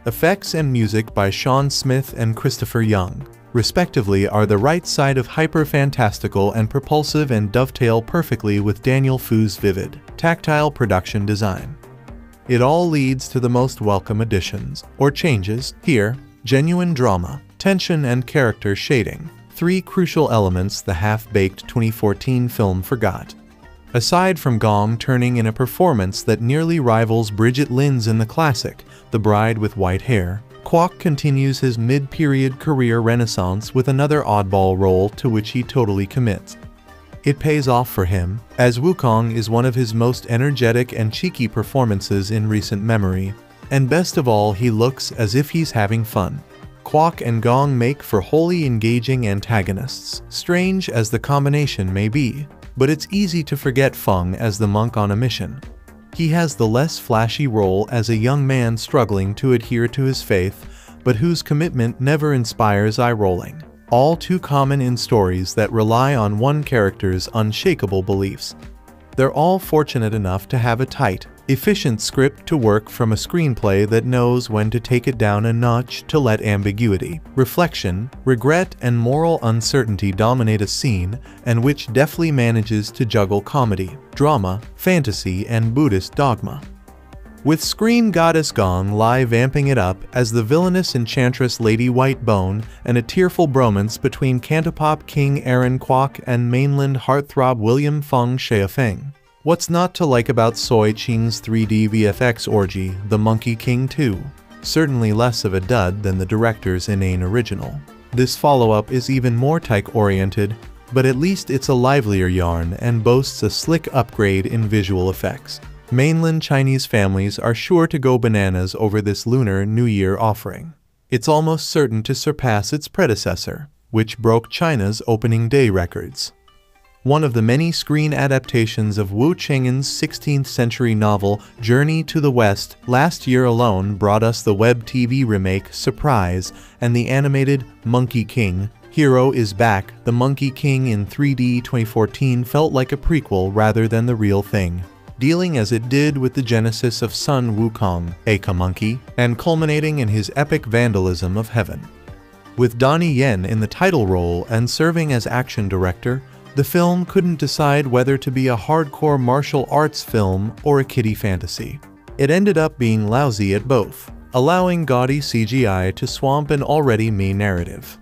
Effects and music by Sean Smith and Christopher Young, respectively, are the right side of hyper-fantastical and propulsive and dovetail perfectly with Daniel Fu's vivid, tactile production design. It all leads to the most welcome additions, or changes, here: genuine drama, tension and character shading, three crucial elements the half-baked 2014 film forgot. Aside from Gong turning in a performance that nearly rivals Bridget Lin's in the classic, The Bride with White Hair, Kwok continues his mid-period career renaissance with another oddball role to which he totally commits. It pays off for him, as Wukong is one of his most energetic and cheeky performances in recent memory, and best of all, he looks as if he's having fun. Kwok and Gong make for wholly engaging antagonists, strange as the combination may be, but it's easy to forget Feng as the monk on a mission. He has the less flashy role as a young man struggling to adhere to his faith, but whose commitment never inspires eye-rolling, all too common in stories that rely on one character's unshakable beliefs. They're all fortunate enough to have a tight, efficient script to work from, a screenplay that knows when to take it down a notch to let ambiguity, reflection, regret, and moral uncertainty dominate a scene, and which deftly manages to juggle comedy, drama, fantasy, and Buddhist dogma. With screen goddess Gong Li vamping it up as the villainous enchantress Lady Whitebone, and a tearful bromance between Cantopop King Aaron Kwok and mainland heartthrob William Feng Shaofeng. What's not to like about Cheang's 3D VFX orgy, The Monkey King 2? certainly less of a dud than the director's inane original. This follow-up is even more tech-oriented, but at least it's a livelier yarn and boasts a slick upgrade in visual effects. Mainland Chinese families are sure to go bananas over this Lunar New Year offering. It's almost certain to surpass its predecessor, which broke China's opening day records. One of the many screen adaptations of Wu Cheng'en's 16th-century novel Journey to the West last year alone brought us the web TV remake Surprise and the animated Monkey King, Hero is Back. The Monkey King in 3D 2014 felt like a prequel rather than the real thing, dealing as it did with the genesis of Sun Wukong, a Kamonkey, and culminating in his epic vandalism of heaven. With Donnie Yen in the title role and serving as action director, the film couldn't decide whether to be a hardcore martial arts film or a kiddie fantasy. It ended up being lousy at both, allowing gaudy CGI to swamp an already mean narrative.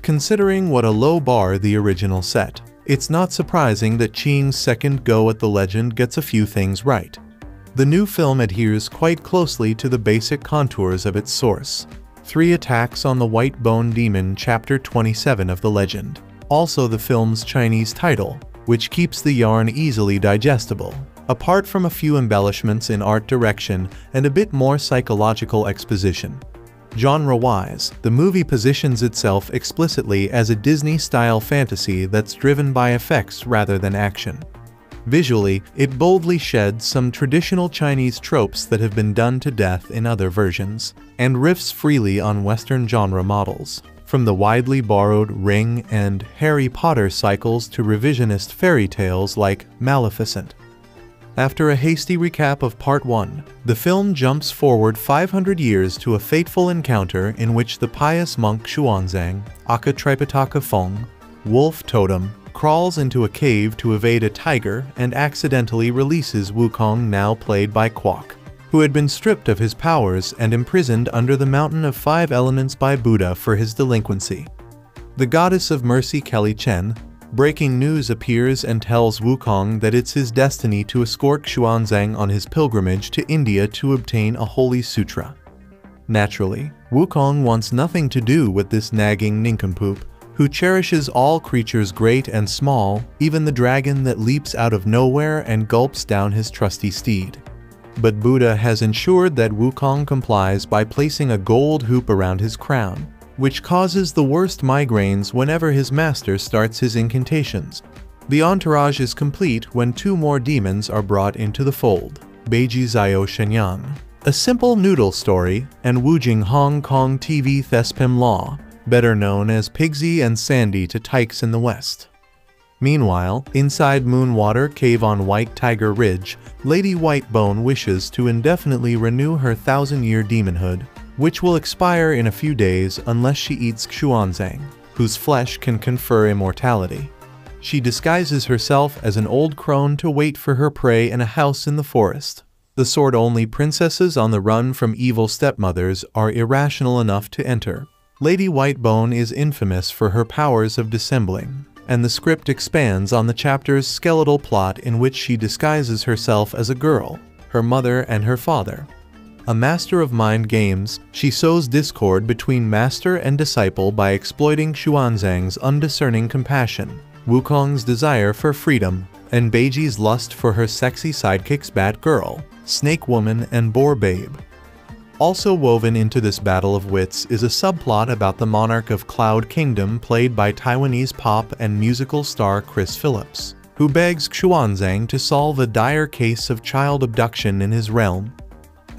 Considering what a low bar the original set, it's not surprising that Cheang's second go at the legend gets a few things right. The new film adheres quite closely to the basic contours of its source. Three attacks on the white bone demon, Chapter 27 of the legend. Also the film's Chinese title, which keeps the yarn easily digestible. Apart from a few embellishments in art direction and a bit more psychological exposition. Genre-wise, the movie positions itself explicitly as a Disney-style fantasy that's driven by effects rather than action. Visually, it boldly sheds some traditional Chinese tropes that have been done to death in other versions, and riffs freely on Western genre models. From the widely borrowed Ring and Harry Potter cycles to revisionist fairy tales like Maleficent. After a hasty recap of Part 1, the film jumps forward 500 years to a fateful encounter in which the pious monk Xuanzang, Aka Tripitaka Feng, Wolf Totem, crawls into a cave to evade a tiger and accidentally releases Wukong, now played by Kwok, who had been stripped of his powers and imprisoned under the Mountain of Five Elements by Buddha for his delinquency. The Goddess of Mercy, Kelly Chen, breaking news, appears and tells Wukong that it's his destiny to escort Xuanzang on his pilgrimage to India to obtain a holy sutra. Naturally, Wukong wants nothing to do with this nagging nincompoop, who cherishes all creatures great and small, even the dragon that leaps out of nowhere and gulps down his trusty steed. But Buddha has ensured that Wukong complies by placing a gold hoop around his crown, which causes the worst migraines whenever his master starts his incantations. The entourage is complete when two more demons are brought into the fold, Beiji Xiao Shenyang, a simple noodle story, and Wujing Hong Kong TV thesp Him Law, better known as Pigsy and Sandy to tykes in the West. Meanwhile, inside Moonwater Cave on White Tiger Ridge, Lady Whitebone wishes to indefinitely renew her thousand-year demonhood, which will expire in a few days unless she eats Xuanzang, whose flesh can confer immortality. She disguises herself as an old crone to wait for her prey in a house in the forest. The sword-only princesses on the run from evil stepmothers are irrational enough to enter. Lady Whitebone is infamous for her powers of dissembling, and the script expands on the chapter's skeletal plot in which she disguises herself as a girl, her mother and her father. A master of mind games, she sows discord between master and disciple by exploiting Xuanzang's undiscerning compassion, Wukong's desire for freedom, and Beiji's lust for her sexy sidekicks Batgirl, Snake Woman and Boar Babe. Also woven into this battle of wits is a subplot about the monarch of Cloud Kingdom, played by Taiwanese pop and musical star Chris Phillips, who begs Xuanzang to solve a dire case of child abduction in his realm.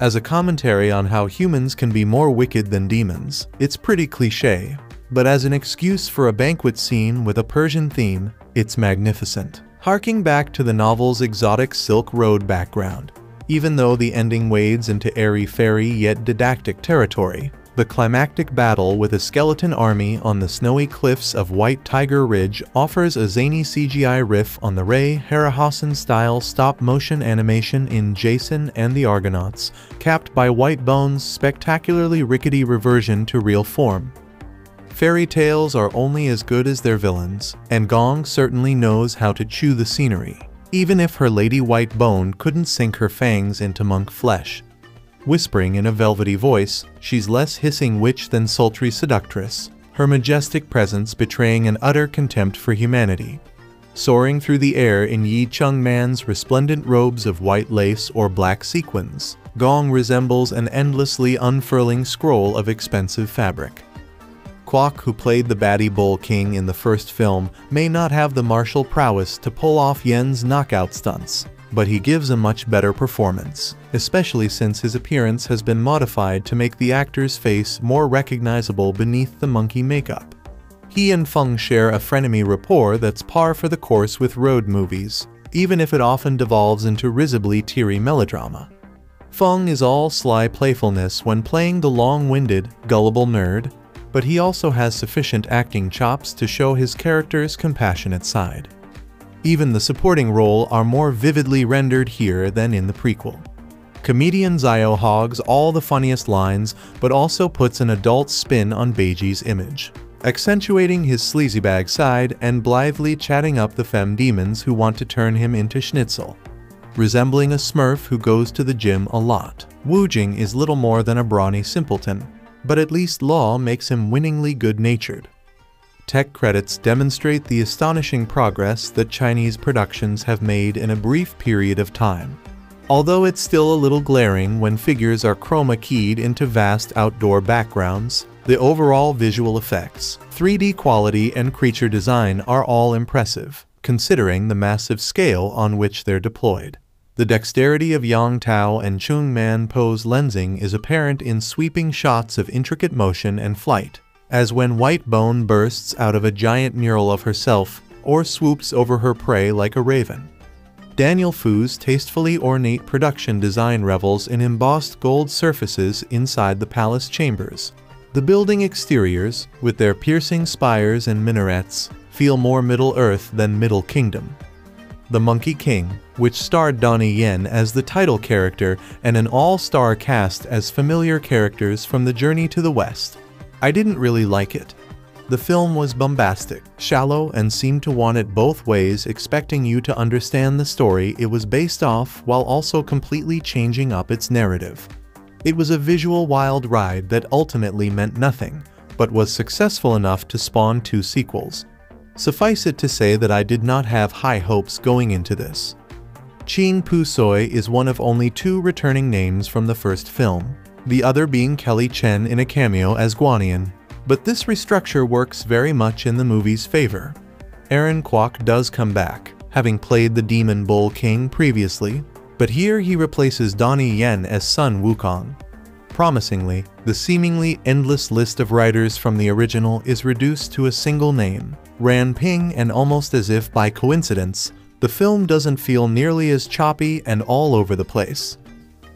As a commentary on how humans can be more wicked than demons, it's pretty cliché, but as an excuse for a banquet scene with a Persian theme, it's magnificent, harking back to the novel's exotic Silk Road background. Even though the ending wades into airy-fairy yet didactic territory, the climactic battle with a skeleton army on the snowy cliffs of White Tiger Ridge offers a zany CGI riff on the Ray Harryhausen-style stop-motion animation in Jason and the Argonauts, capped by Whitebone's spectacularly rickety reversion to real form. Fairy tales are only as good as their villains, and Gong certainly knows how to chew the scenery, even if her Lady Whitebone couldn't sink her fangs into monk flesh. whispering in a velvety voice, she's less hissing witch than sultry seductress, her majestic presence betraying an utter contempt for humanity. Soaring through the air in Yi Chengman's resplendent robes of white lace or black sequins, Gong resembles an endlessly unfurling scroll of expensive fabric. Kwok, who played the batty Bull King in the first film, may not have the martial prowess to pull off Yen's knockout stunts, but he gives a much better performance, especially since his appearance has been modified to make the actor's face more recognizable beneath the monkey makeup. He and Feng share a frenemy rapport that's par for the course with road movies, even if it often devolves into risibly teary melodrama. Feng is all sly playfulness when playing the long-winded, gullible nerd, but he also has sufficient acting chops to show his character's compassionate side. Even the supporting role are more vividly rendered here than in the prequel. Comedian Zio hogs all the funniest lines but also puts an adult spin on Beiji's image, accentuating his sleazybag side and blithely chatting up the femme demons who want to turn him into schnitzel. Resembling a smurf who goes to the gym a lot, Wu Jing is little more than a brawny simpleton, but at least Law makes him winningly good-natured. Tech credits demonstrate the astonishing progress that Chinese productions have made in a brief period of time, although it's still a little glaring when figures are chroma-keyed into vast outdoor backgrounds. The overall visual effects, 3D quality and creature design are all impressive, considering the massive scale on which they're deployed. The dexterity of Yang Tao and Chengman Po's lensing is apparent in sweeping shots of intricate motion and flight, as when White Bone bursts out of a giant mural of herself or swoops over her prey like a raven. Daniel Fu's tastefully ornate production design revels in embossed gold surfaces inside the palace chambers. The building exteriors, with their piercing spires and minarets, feel more Middle Earth than Middle Kingdom. The Monkey King, which starred Donnie Yen as the title character and an all-star cast as familiar characters from the Journey to the West. I didn't really like it. The film was bombastic, shallow, and seemed to want it both ways, expecting you to understand the story it was based off while also completely changing up its narrative. It was a visual wild ride that ultimately meant nothing, but was successful enough to spawn two sequels. Suffice it to say that I did not have high hopes going into this. Cheang Pou-soi is one of only two returning names from the first film, the other being Kelly Chen in a cameo as Guanyin, but this restructure works very much in the movie's favor. Aaron Kwok does come back, having played the Demon Bull King previously, but here he replaces Donnie Yen as Sun Wukong. Promisingly, the seemingly endless list of writers from the original is reduced to a single name, Ran Ping, and almost as if by coincidence, the film doesn't feel nearly as choppy and all over the place.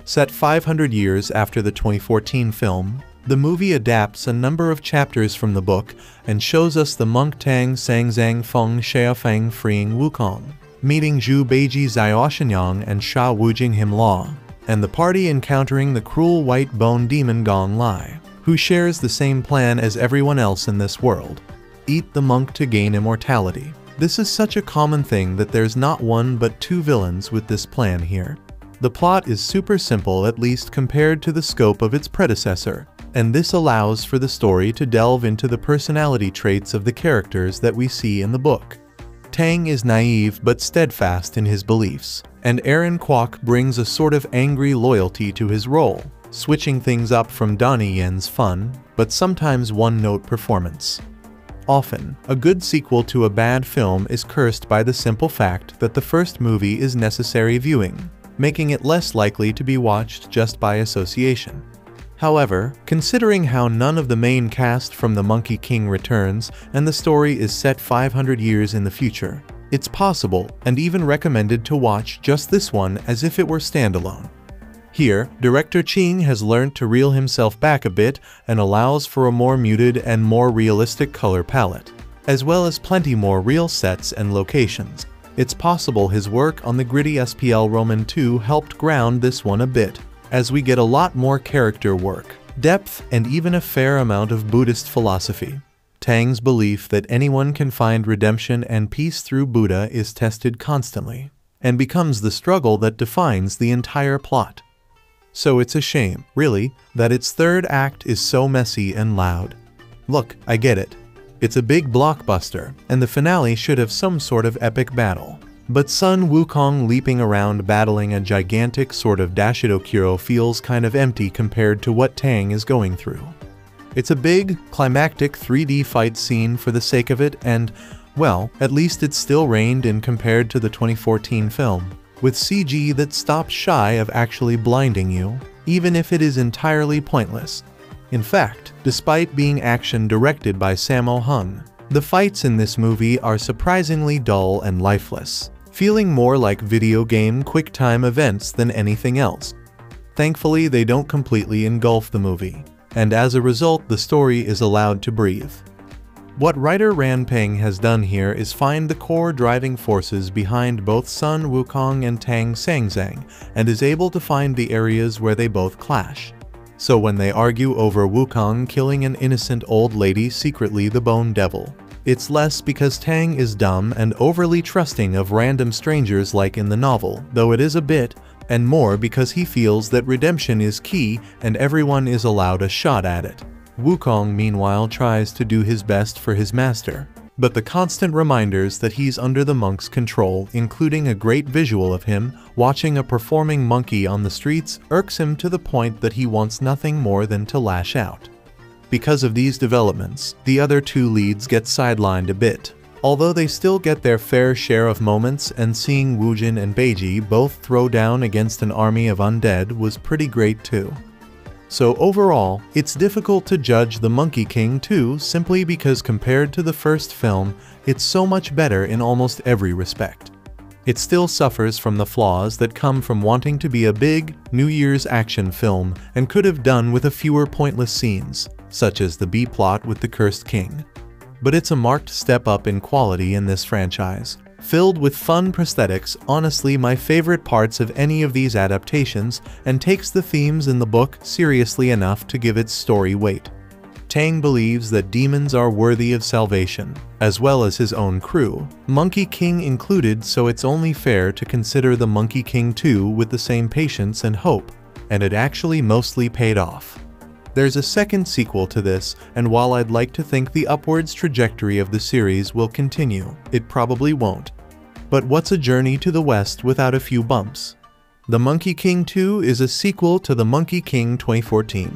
Set 500 years after the 2014 film, the movie adapts a number of chapters from the book and shows us the monk Tang Sangzang Feng Shaofeng freeing Wukong, meeting Zhu Beiji Xiao Shenyang and Sha Wujing Him Law, and the party encountering the cruel white bone demon Gong Li, who shares the same plan as everyone else in this world: eat the monk to gain immortality. This is such a common thing that there's not one but two villains with this plan here. The plot is super simple, at least compared to the scope of its predecessor, and this allows for the story to delve into the personality traits of the characters that we see in the book. Tang is naive but steadfast in his beliefs, and Aaron Kwok brings a sort of angry loyalty to his role, switching things up from Donnie Yen's fun, but sometimes one-note performance. Often, a good sequel to a bad film is cursed by the simple fact that the first movie is necessary viewing, making it less likely to be watched just by association. However, considering how none of the main cast from The Monkey King returns and the story is set 500 years in the future, it's possible and even recommended to watch just this one as if it were standalone. Here, director Cheang has learned to reel himself back a bit and allows for a more muted and more realistic color palette, as well as plenty more real sets and locations. It's possible his work on the gritty SPL Roman 2 helped ground this one a bit, as we get a lot more character work, depth, and even a fair amount of Buddhist philosophy. Tang's belief that anyone can find redemption and peace through Buddha is tested constantly, and becomes the struggle that defines the entire plot. So it's a shame, really, that its third act is so messy and loud. Look, I get it. It's a big blockbuster, and the finale should have some sort of epic battle. But Sun Wukong leaping around battling a gigantic sort of Dashidokuro feels kind of empty compared to what Tang is going through. It's a big, climactic 3D fight scene for the sake of it and, well, at least it's still reined in compared to the 2014 film, with CG that stops shy of actually blinding you, even if it is entirely pointless. In fact, despite being action directed by Sammo Hung, the fights in this movie are surprisingly dull and lifeless, feeling more like video game quick-time events than anything else. Thankfully, they don't completely engulf the movie, and as a result the story is allowed to breathe. What writer Ran Ping has done here is find the core driving forces behind both Sun Wukong and Tang Sangzang, and is able to find the areas where they both clash. So when they argue over Wukong killing an innocent old lady, secretly the Bone Devil, it's less because Tang is dumb and overly trusting of random strangers like in the novel, though it is a bit, and more because he feels that redemption is key and everyone is allowed a shot at it. Wukong meanwhile tries to do his best for his master, but the constant reminders that he's under the monk's control, including a great visual of him watching a performing monkey on the streets, irks him to the point that he wants nothing more than to lash out. Because of these developments, the other two leads get sidelined a bit, although they still get their fair share of moments, and seeing Wujin and Beiji both throw down against an army of undead was pretty great too. So overall, it's difficult to judge The Monkey King 2 simply because compared to the first film, it's so much better in almost every respect. It still suffers from the flaws that come from wanting to be a big, New Year's action film and could have done with a fewer pointless scenes, such as the B-plot with the Cursed King. But it's a marked step up in quality in this franchise, filled with fun prosthetics, honestly my favorite parts of any of these adaptations, and takes the themes in the book seriously enough to give its story weight. Tang believes that demons are worthy of salvation, as well as his own crew, Monkey King included, so it's only fair to consider The Monkey King 2 with the same patience and hope, and it actually mostly paid off. There's a second sequel to this, and while I'd like to think the upwards trajectory of the series will continue, it probably won't. But what's a Journey to the West without a few bumps? The Monkey King 2 is a sequel to The Monkey King 2014.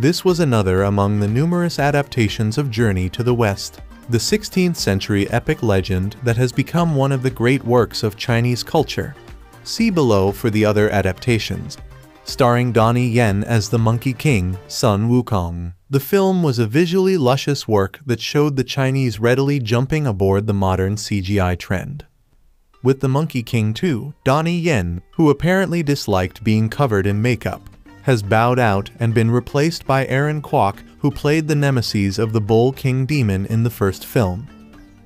This was another among the numerous adaptations of Journey to the West, the 16th century epic legend that has become one of the great works of Chinese culture. See below for the other adaptations. Starring Donnie Yen as the Monkey King, Sun Wukong, the film was a visually luscious work that showed the Chinese readily jumping aboard the modern CGI trend. With The Monkey King 2, Donnie Yen, who apparently disliked being covered in makeup, has bowed out and been replaced by Aaron Kwok, who played the nemesis of the Bull King Demon in the first film.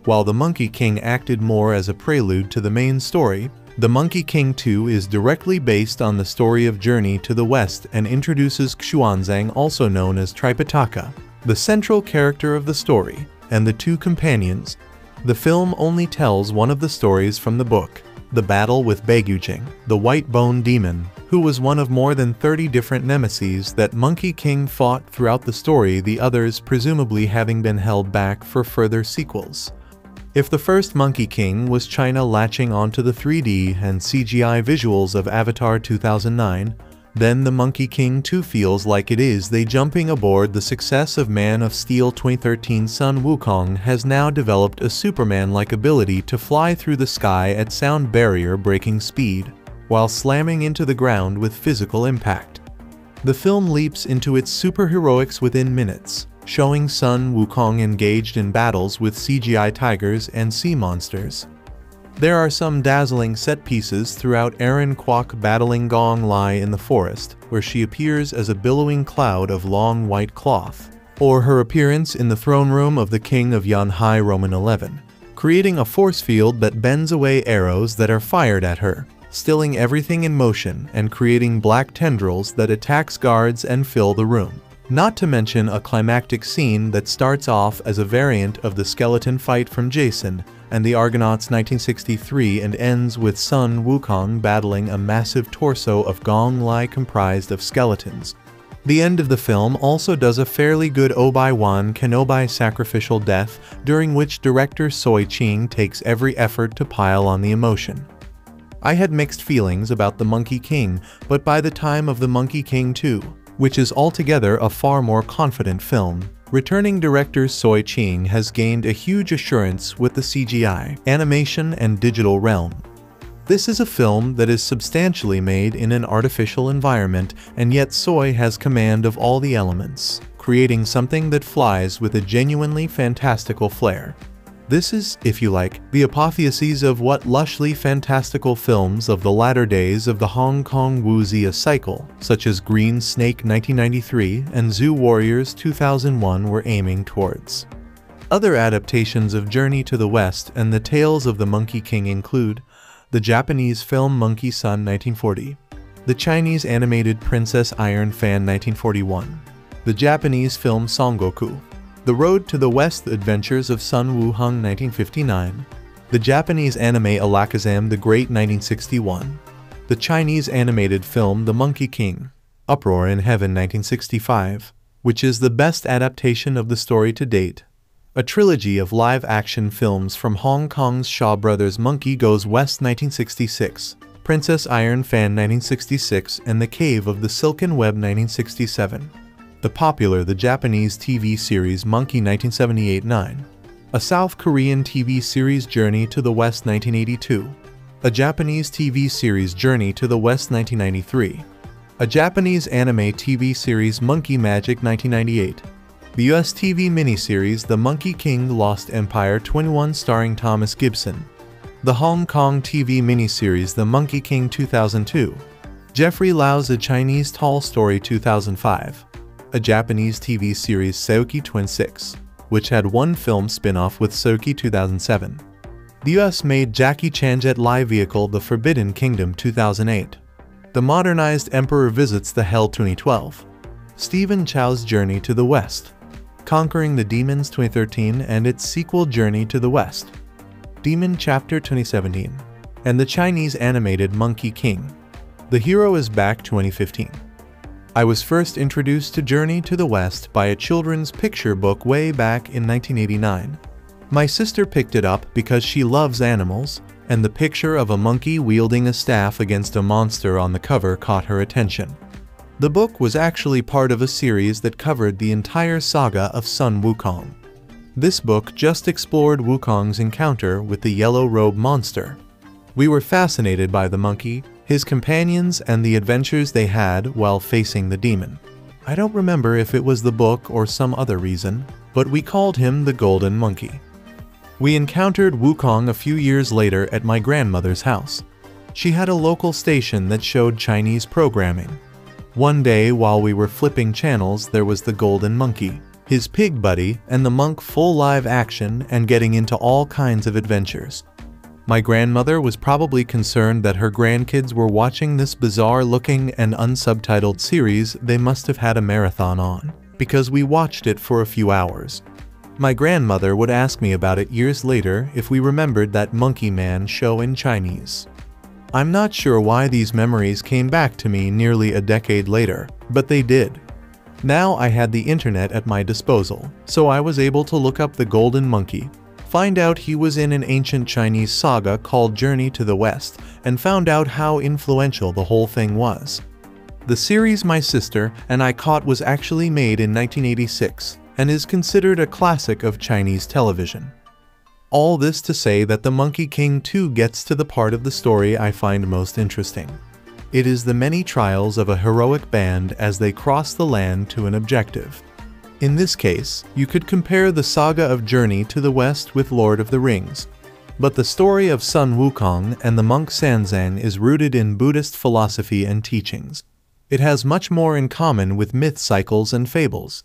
While The Monkey King acted more as a prelude to the main story, The Monkey King 2 is directly based on the story of Journey to the West and introduces Xuanzang, also known as Tripitaka, the central character of the story, and the two companions. The film only tells one of the stories from the book, the battle with Baigucheng, the White Bone Demon, who was one of more than 30 different nemeses that Monkey King fought throughout the story, the others presumably having been held back for further sequels. If the first Monkey King was China latching onto the 3D and CGI visuals of Avatar 2009, then the Monkey King 2 feels like it is they jumping aboard the success of Man of Steel 2013. Sun Wukong has now developed a Superman-like ability to fly through the sky at sound barrier-breaking speed, while slamming into the ground with physical impact. The film leaps into its superheroics within minutes, showing Sun Wukong engaged in battles with CGI tigers and sea monsters. There are some dazzling set pieces throughout, Aaron Kwok battling Gong Li in the forest, where she appears as a billowing cloud of long white cloth, or her appearance in the throne room of the King of Yanhai Roman 11, creating a force field that bends away arrows that are fired at her, stilling everything in motion and creating black tendrils that attacks guards and fill the room. Not to mention a climactic scene that starts off as a variant of the skeleton fight from Jason and the Argonauts 1963, and ends with Sun Wukong battling a massive torso of Gong Li comprised of skeletons. The end of the film also does a fairly good Obi-Wan Kenobi sacrificial death, during which director Soy Ching takes every effort to pile on the emotion. I had mixed feelings about The Monkey King, but by the time of The Monkey King 2, which is altogether a far more confident film, returning director Soy Ching has gained a huge assurance with the CGI, animation, and digital realm. This is a film that is substantially made in an artificial environment, and yet Soy has command of all the elements, creating something that flies with a genuinely fantastical flair. This is, if you like, the apotheosis of what lushly fantastical films of the latter days of the Hong Kong wuxia cycle, such as Green Snake 1993 and Zoo Warriors 2001, were aiming towards. Other adaptations of Journey to the West and the Tales of the Monkey King include the Japanese film Monkey Sun 1940, the Chinese animated Princess Iron Fan 1941, the Japanese film Sengoku, The Road to the West: The Adventures of Sun Wuhong 1959, the Japanese anime Alakazam the Great 1961, the Chinese animated film The Monkey King, Uproar in Heaven 1965, which is the best adaptation of the story to date, a trilogy of live-action films from Hong Kong's Shaw Brothers Monkey Goes West 1966, Princess Iron Fan 1966, and The Cave of the Silken Web 1967. The popular Japanese TV series Monkey 1978-9, a South Korean TV series Journey to the West 1982, a Japanese TV series Journey to the West 1993, a Japanese anime TV series Monkey Magic 1998, the US TV miniseries The Monkey King: Lost Empire 21 starring Thomas Gibson, the Hong Kong TV miniseries The Monkey King 2002, Jeffrey Lau's A Chinese Tall Story 2005, a Japanese TV series Seoki Twin 6, which had one film spin-off with Seoki 2007. The US-made Jackie Chan Jet Li vehicle The Forbidden Kingdom 2008. The modernized Emperor Visits the Hell 2012. Stephen Chow's Journey to the West. Conquering the Demons 2013 and its sequel Journey to the West. Demon Chapter 2017. And the Chinese animated Monkey King. The Hero is Back 2015. I was first introduced to Journey to the West by a children's picture book way back in 1989. My sister picked it up because she loves animals, and the picture of a monkey wielding a staff against a monster on the cover caught her attention. The book was actually part of a series that covered the entire saga of Sun Wukong. This book just explored Wukong's encounter with the Yellow Robe Monster. We were fascinated by the monkey, his companions, and the adventures they had while facing the demon. I don't remember if it was the book or some other reason, but we called him the Golden Monkey. We encountered Wukong a few years later at my grandmother's house. She had a local station that showed Chinese programming. One day while we were flipping channels, there was the Golden Monkey, his pig buddy, and the monk full live action and getting into all kinds of adventures. My grandmother was probably concerned that her grandkids were watching this bizarre-looking and unsubtitled series. They must have had a marathon on, because we watched it for a few hours. My grandmother would ask me about it years later if we remembered that Monkey Man show in Chinese. I'm not sure why these memories came back to me nearly a decade later, but they did. Now I had the internet at my disposal, so I was able to look up the Golden Monkey, find out he was in an ancient Chinese saga called Journey to the West, and found out how influential the whole thing was. The series my sister and I caught was actually made in 1986 and is considered a classic of Chinese television. All this to say that The Monkey King 2 gets to the part of the story I find most interesting. It is the many trials of a heroic band as they cross the land to an objective. In this case, you could compare the saga of Journey to the West with Lord of the Rings. But the story of Sun Wukong and the monk Sanzan is rooted in Buddhist philosophy and teachings. It has much more in common with myth cycles and fables.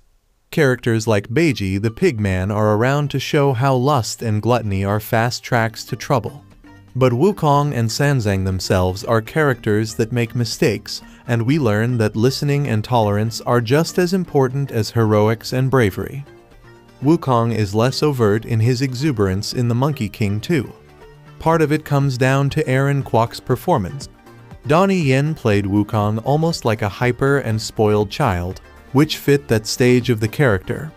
Characters like Beiji the Pigman are around to show how lust and gluttony are fast tracks to trouble. But Wukong and Sanzang themselves are characters that make mistakes, and we learn that listening and tolerance are just as important as heroics and bravery. Wukong is less overt in his exuberance in The Monkey King 2. Part of it comes down to Aaron Kwok's performance. Donnie Yen played Wukong almost like a hyper and spoiled child, which fit that stage of the character.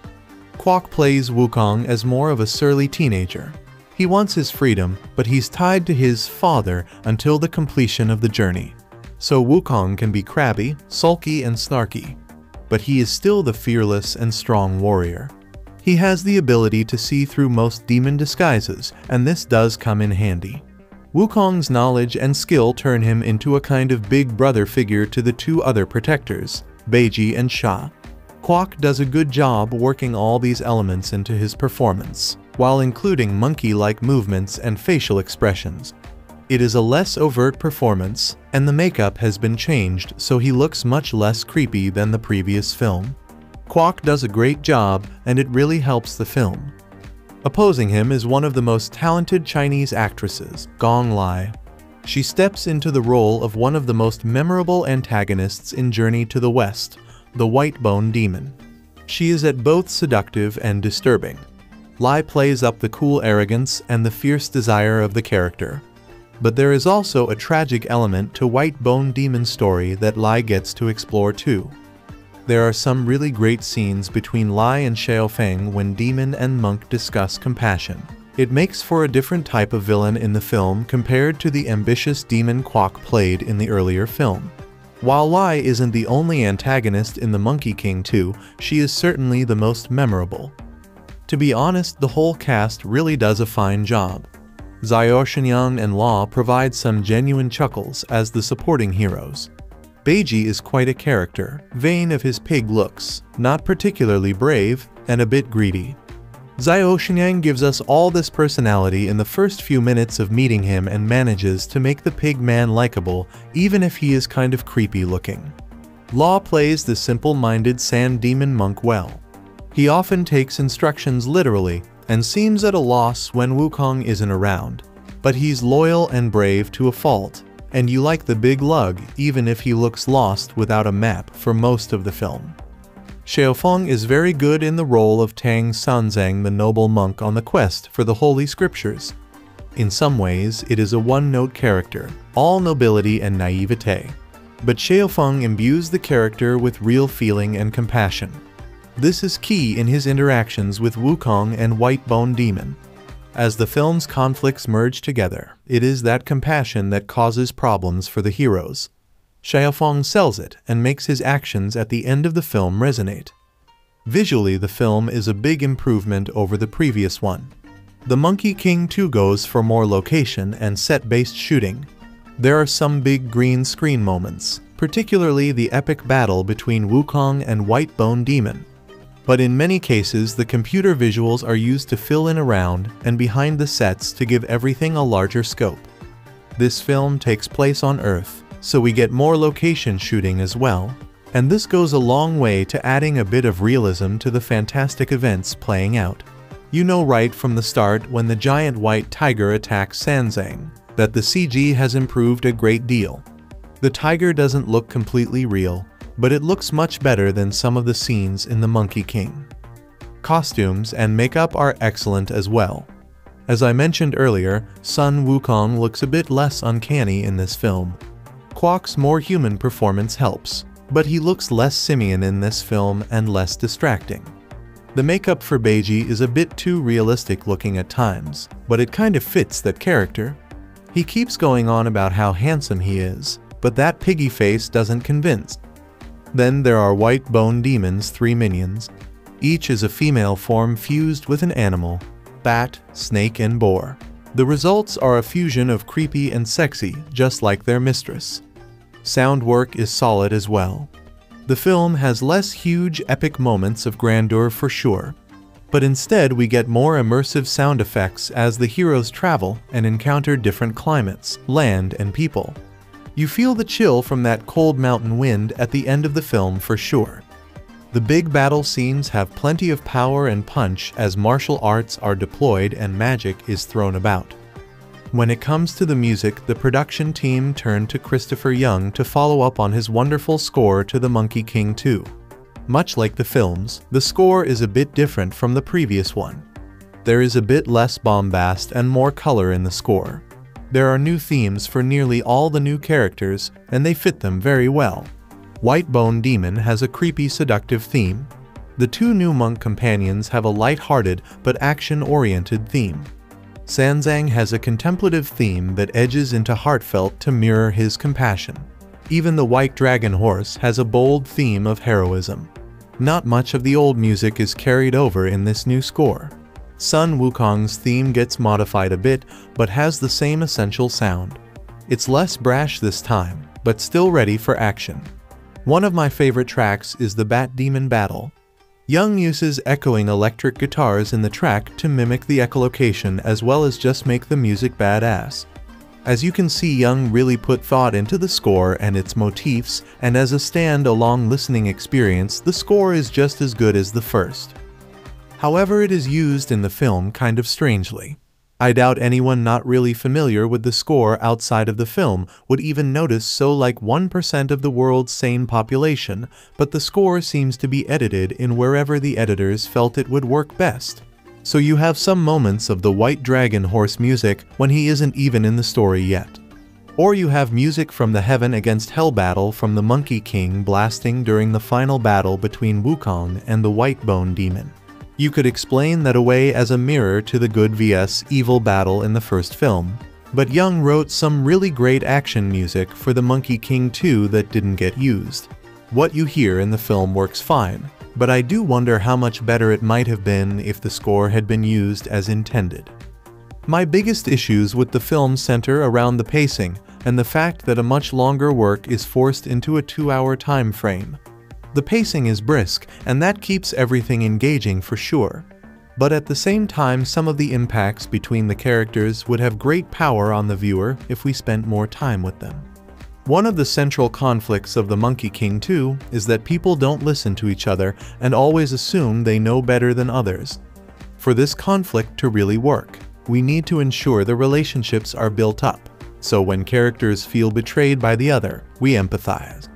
Kwok plays Wukong as more of a surly teenager. He wants his freedom, but he's tied to his father until the completion of the journey. So Wukong can be crabby, sulky, and snarky. But he is still the fearless and strong warrior. He has the ability to see through most demon disguises, and this does come in handy. Wukong's knowledge and skill turn him into a kind of big brother figure to the two other protectors, Beiji and Sha. Kwok does a good job working all these elements into his performance, while including monkey-like movements and facial expressions. It is a less overt performance, and the makeup has been changed so he looks much less creepy than the previous film. Kwok does a great job, and it really helps the film. Opposing him is one of the most talented Chinese actresses, Gong Li. She steps into the role of one of the most memorable antagonists in Journey to the West, the White-Bone Demon. She is at both seductive and disturbing. Li plays up the cool arrogance and the fierce desire of the character. But there is also a tragic element to White Bone Demon's story that Li gets to explore too. There are some really great scenes between Li and Shaofeng when Demon and Monk discuss compassion. It makes for a different type of villain in the film compared to the ambitious demon Kwok played in the earlier film. While Li isn't the only antagonist in The Monkey King 2, she is certainly the most memorable. To be honest, the whole cast really does a fine job. Xiao Shenyang and Law provide some genuine chuckles as the supporting heroes. Beiji is quite a character, vain of his pig looks, not particularly brave, and a bit greedy. Xiao Shenyang gives us all this personality in the first few minutes of meeting him and manages to make the pig man likable, even if he is kind of creepy looking. Law plays the simple-minded sand demon monk well. He often takes instructions literally, and seems at a loss when Wukong isn't around. But he's loyal and brave to a fault, and you like the big lug even if he looks lost without a map for most of the film. Shaofeng is very good in the role of Tang Sanzang, the noble monk on the quest for the Holy Scriptures. In some ways, it is a one-note character, all nobility and naivete. But Shaofeng imbues the character with real feeling and compassion. This is key in his interactions with Wukong and White Bone Demon. As the film's conflicts merge together, it is that compassion that causes problems for the heroes. Shaofeng sells it and makes his actions at the end of the film resonate. Visually, the film is a big improvement over the previous one. The Monkey King 2 goes for more location and set-based shooting. There are some big green screen moments, particularly the epic battle between Wukong and White Bone Demon. But in many cases, the computer visuals are used to fill in around and behind the sets to give everything a larger scope. This film takes place on Earth, so we get more location shooting as well, and this goes a long way to adding a bit of realism to the fantastic events playing out. You know right from the start when the giant white tiger attacks Sanzang that the CG has improved a great deal. The tiger doesn't look completely real, but it looks much better than some of the scenes in The Monkey King. Costumes and makeup are excellent as well. As I mentioned earlier, Sun Wukong looks a bit less uncanny in this film. Kwok's more human performance helps, but he looks less simian in this film and less distracting. The makeup for Beiji is a bit too realistic looking at times, but it kind of fits that character. He keeps going on about how handsome he is, but that piggy face doesn't convince. Then there are White Bone Demon's 3 minions. Each is a female form fused with an animal, bat, snake, and boar. The results are a fusion of creepy and sexy, just like their mistress. Sound work is solid as well. The film has less huge epic moments of grandeur for sure, but instead we get more immersive sound effects as the heroes travel and encounter different climates, land, and people. You feel the chill from that cold mountain wind at the end of the film for sure. The big battle scenes have plenty of power and punch as martial arts are deployed and magic is thrown about. When it comes to the music, the production team turned to Christopher Young to follow up on his wonderful score to The Monkey King 2. Much like the films, the score is a bit different from the previous one. There is a bit less bombast and more color in the score. There are new themes for nearly all the new characters, and they fit them very well. White Bone Demon has a creepy, seductive theme. The two new monk companions have a light-hearted but action-oriented theme. Sanzang has a contemplative theme that edges into heartfelt to mirror his compassion. Even the White Dragon Horse has a bold theme of heroism. Not much of the old music is carried over in this new score. Sun Wukong's theme gets modified a bit, but has the same essential sound. It's less brash this time, but still ready for action. One of my favorite tracks is the Bat Demon Battle. Young uses echoing electric guitars in the track to mimic the echolocation as well as just make the music badass. As you can see, Young really put thought into the score and its motifs, and as a stand-alone listening experience, the score is just as good as the first. However, it is used in the film kind of strangely. I doubt anyone not really familiar with the score outside of the film would even notice, so like 1% of the world's sane population, but the score seems to be edited in wherever the editors felt it would work best. So you have some moments of the White Dragon Horse music when he isn't even in the story yet. Or you have music from the Heaven Against Hell battle from the Monkey King blasting during the final battle between Wukong and the White Bone Demon. You could explain that away as a mirror to the good vs evil battle in the first film, but Young wrote some really great action music for the Monkey King 2 that didn't get used. What you hear in the film works fine, but I do wonder how much better it might have been if the score had been used as intended. My biggest issues with the film center around the pacing and the fact that a much longer work is forced into a 2-hour time frame. The pacing is brisk, and that keeps everything engaging for sure. But at the same time, some of the impacts between the characters would have great power on the viewer if we spent more time with them. One of the central conflicts of The Monkey King 2 is that people don't listen to each other and always assume they know better than others. For this conflict to really work, we need to ensure the relationships are built up, so when characters feel betrayed by the other, we empathize.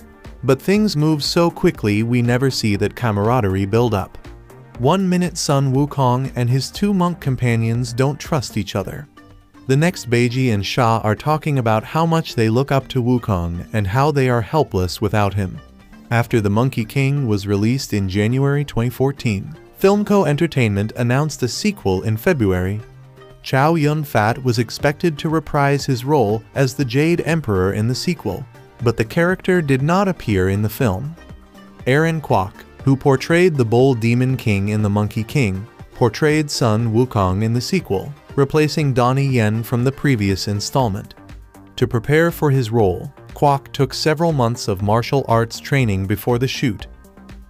But things move so quickly we never see that camaraderie build up. 1 minute Sun Wukong and his two monk companions don't trust each other. The next Beiji and Sha are talking about how much they look up to Wukong and how they are helpless without him. After The Monkey King was released in January 2014, Filmco Entertainment announced a sequel in February. Chow Yun-fat was expected to reprise his role as the Jade Emperor in the sequel, but the character did not appear in the film. Aaron Kwok, who portrayed the Bold Demon King in The Monkey King, portrayed Sun Wukong in the sequel, replacing Donnie Yen from the previous installment. To prepare for his role, Kwok took several months of martial arts training before the shoot.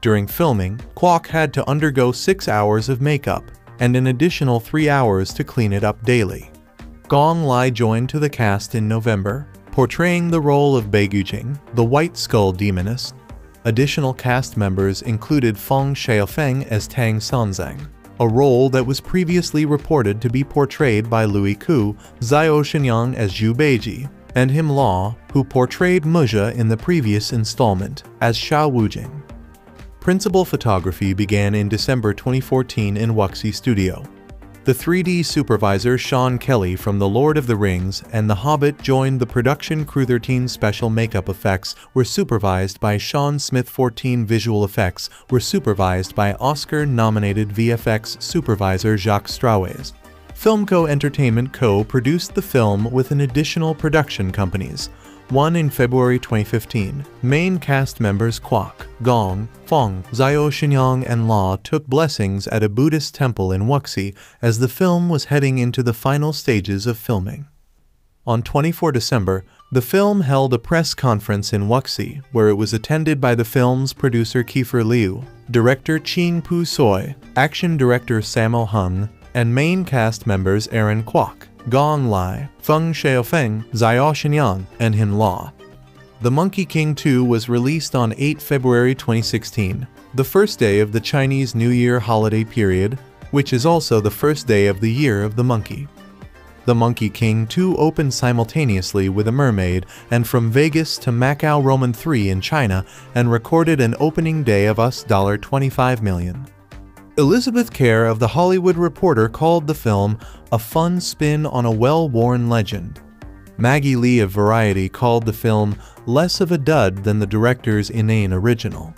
During filming, Kwok had to undergo 6 hours of makeup and an additional 3 hours to clean it up daily. Gong Li joined to the cast in November, portraying the role of Beigujing, the White Skull Demoness. Additional cast members included Feng Shaofeng as Tang Sanzang, a role that was previously reported to be portrayed by Louis Koo, Xiao Shenyang as Zhu Beiji, and Him Law, who portrayed Muzha in the previous installment, as Sha Wujing. Principal photography began in December 2014 in Wuxi Studio. The 3D supervisor Sean Kelly from The Lord of the Rings and The Hobbit joined the production crew. 13 special makeup effects were supervised by Sean Smith. 14 visual effects were supervised by Oscar-nominated VFX supervisor Jacques Straues. Filmco Entertainment co-produced the film with an additional production companies, one in February 2015. Main cast members Kwok, Gong, Feng, Xiao Shenyang and Law took blessings at a Buddhist temple in Wuxi as the film was heading into the final stages of filming. On 24 December, the film held a press conference in Wuxi where it was attended by the film's producer Kiefer Liu, director Cheang Pou-soi, action director Sammo Hung, and main cast members Aaron Kwok, Gong Li, Feng Shaofeng, Xiao Shenyang, and Him Law. The Monkey King 2 was released on 8 February 2016, the first day of the Chinese New Year holiday period, which is also the first day of the Year of the Monkey. The Monkey King 2 opened simultaneously with A Mermaid and From Vegas to Macau Roman 3 in China and recorded an opening day of $25 million. Elizabeth Kerr of The Hollywood Reporter called the film a fun spin on a well-worn legend. Maggie Lee of Variety called the film less of a dud than the director's inane original.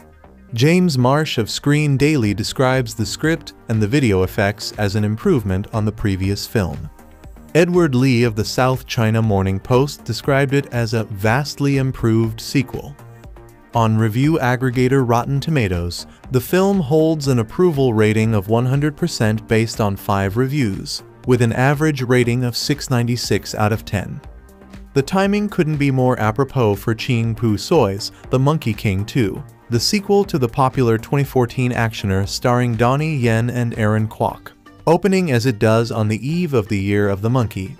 James Marsh of Screen Daily describes the script and the video effects as an improvement on the previous film. Edward Lee of the South China Morning Post described it as a vastly improved sequel. On review aggregator Rotten Tomatoes, the film holds an approval rating of 100% based on 5 reviews, with an average rating of 6.96 out of 10. The timing couldn't be more apropos for Cheang Pou-soi's The Monkey King 2, the sequel to the popular 2014 actioner starring Donnie Yen and Aaron Kwok, opening as it does on the eve of the Year of the Monkey,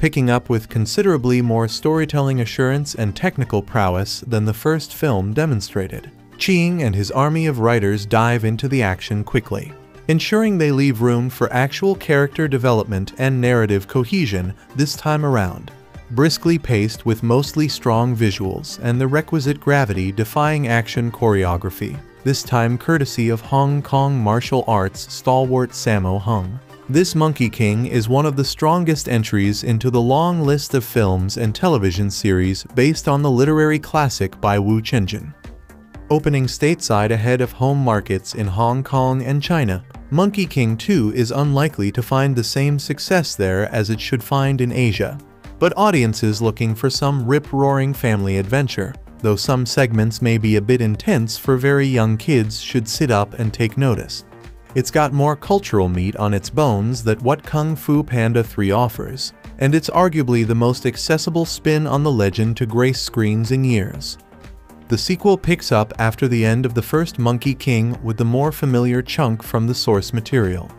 picking up with considerably more storytelling assurance and technical prowess than the first film demonstrated. Cheang and his army of writers dive into the action quickly, ensuring they leave room for actual character development and narrative cohesion this time around. Briskly paced with mostly strong visuals and the requisite gravity-defying action choreography, this time courtesy of Hong Kong martial arts stalwart Sammo Hung. This Monkey King is one of the strongest entries into the long list of films and television series based on the literary classic by Wu Cheng'en. Opening stateside ahead of home markets in Hong Kong and China, Monkey King 2 is unlikely to find the same success there as it should find in Asia, but audiences looking for some rip-roaring family adventure, though some segments may be a bit intense for very young kids, should sit up and take notice. It's got more cultural meat on its bones than what Kung Fu Panda 3 offers, and it's arguably the most accessible spin on the legend to grace screens in years. The sequel picks up after the end of the first Monkey King with the more familiar chunk from the source material.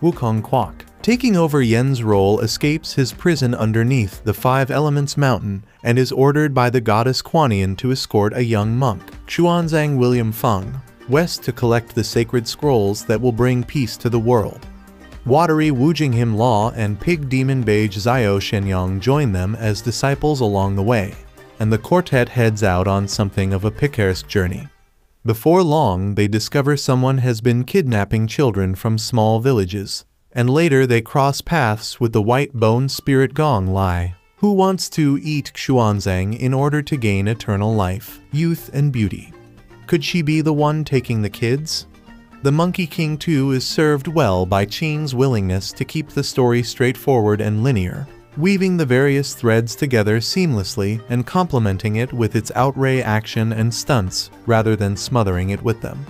Wukong Kwok, taking over Yen's role, escapes his prison underneath the Five Elements Mountain and is ordered by the goddess Kuan Yin to escort a young monk, Xuanzang William Feng, west to collect the sacred scrolls that will bring peace to the world. Watery Wujing Him Law and Pig Demon Beige Xiao Shenyang join them as disciples along the way, and the quartet heads out on something of a picturesque journey. Before long, they discover someone has been kidnapping children from small villages, and later they cross paths with the white-boned spirit Gong Li, who wants to eat Xuanzang in order to gain eternal life, youth, and beauty. Could she be the one taking the kids? The Monkey King 2 is served well by Cheang's willingness to keep the story straightforward and linear, weaving the various threads together seamlessly and complementing it with its outright action and stunts, rather than smothering it with them.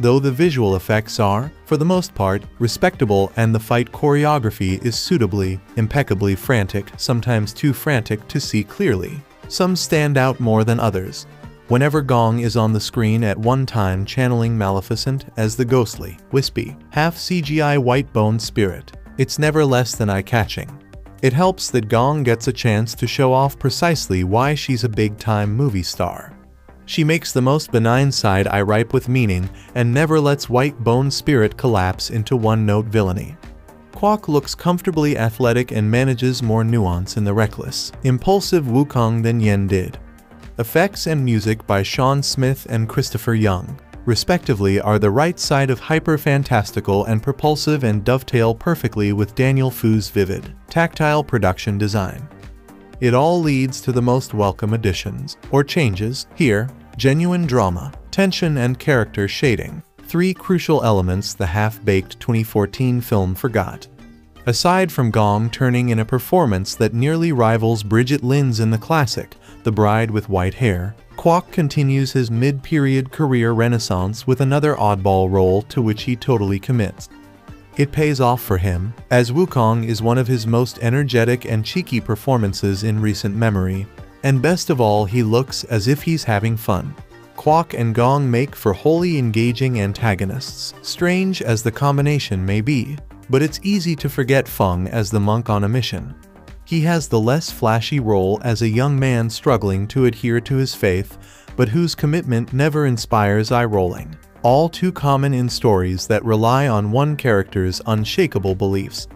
Though the visual effects are, for the most part, respectable and the fight choreography is suitably, impeccably frantic, sometimes too frantic to see clearly, some stand out more than others. Whenever Gong is on the screen at one time channeling Maleficent as the ghostly, wispy, half-CGI white-boned spirit, it's never less than eye-catching. It helps that Gong gets a chance to show off precisely why she's a big-time movie star. She makes the most benign side eye ripe with meaning and never lets white-boned spirit collapse into one-note villainy. Kwok looks comfortably athletic and manages more nuance in the reckless, impulsive Wukong than Yen did. Effects and music by Sean Smith and Christopher Young, respectively, are the right side of hyper-fantastical and propulsive and dovetail perfectly with Daniel Fu's vivid, tactile production design. It all leads to the most welcome additions, or changes, here: genuine drama, tension and character shading, three crucial elements the half-baked 2014 film forgot. Aside from Gong turning in a performance that nearly rivals Bridget Lin's in the classic The Bride with White Hair, Kwok continues his mid-period career renaissance with another oddball role to which he totally commits. It pays off for him, as Wukong is one of his most energetic and cheeky performances in recent memory, and best of all, he looks as if he's having fun. Kwok and Gong make for wholly engaging antagonists, strange as the combination may be, but it's easy to forget Feng as the monk on a mission. He has the less flashy role as a young man struggling to adhere to his faith, but whose commitment never inspires eye-rolling, all too common in stories that rely on one character's unshakable beliefs.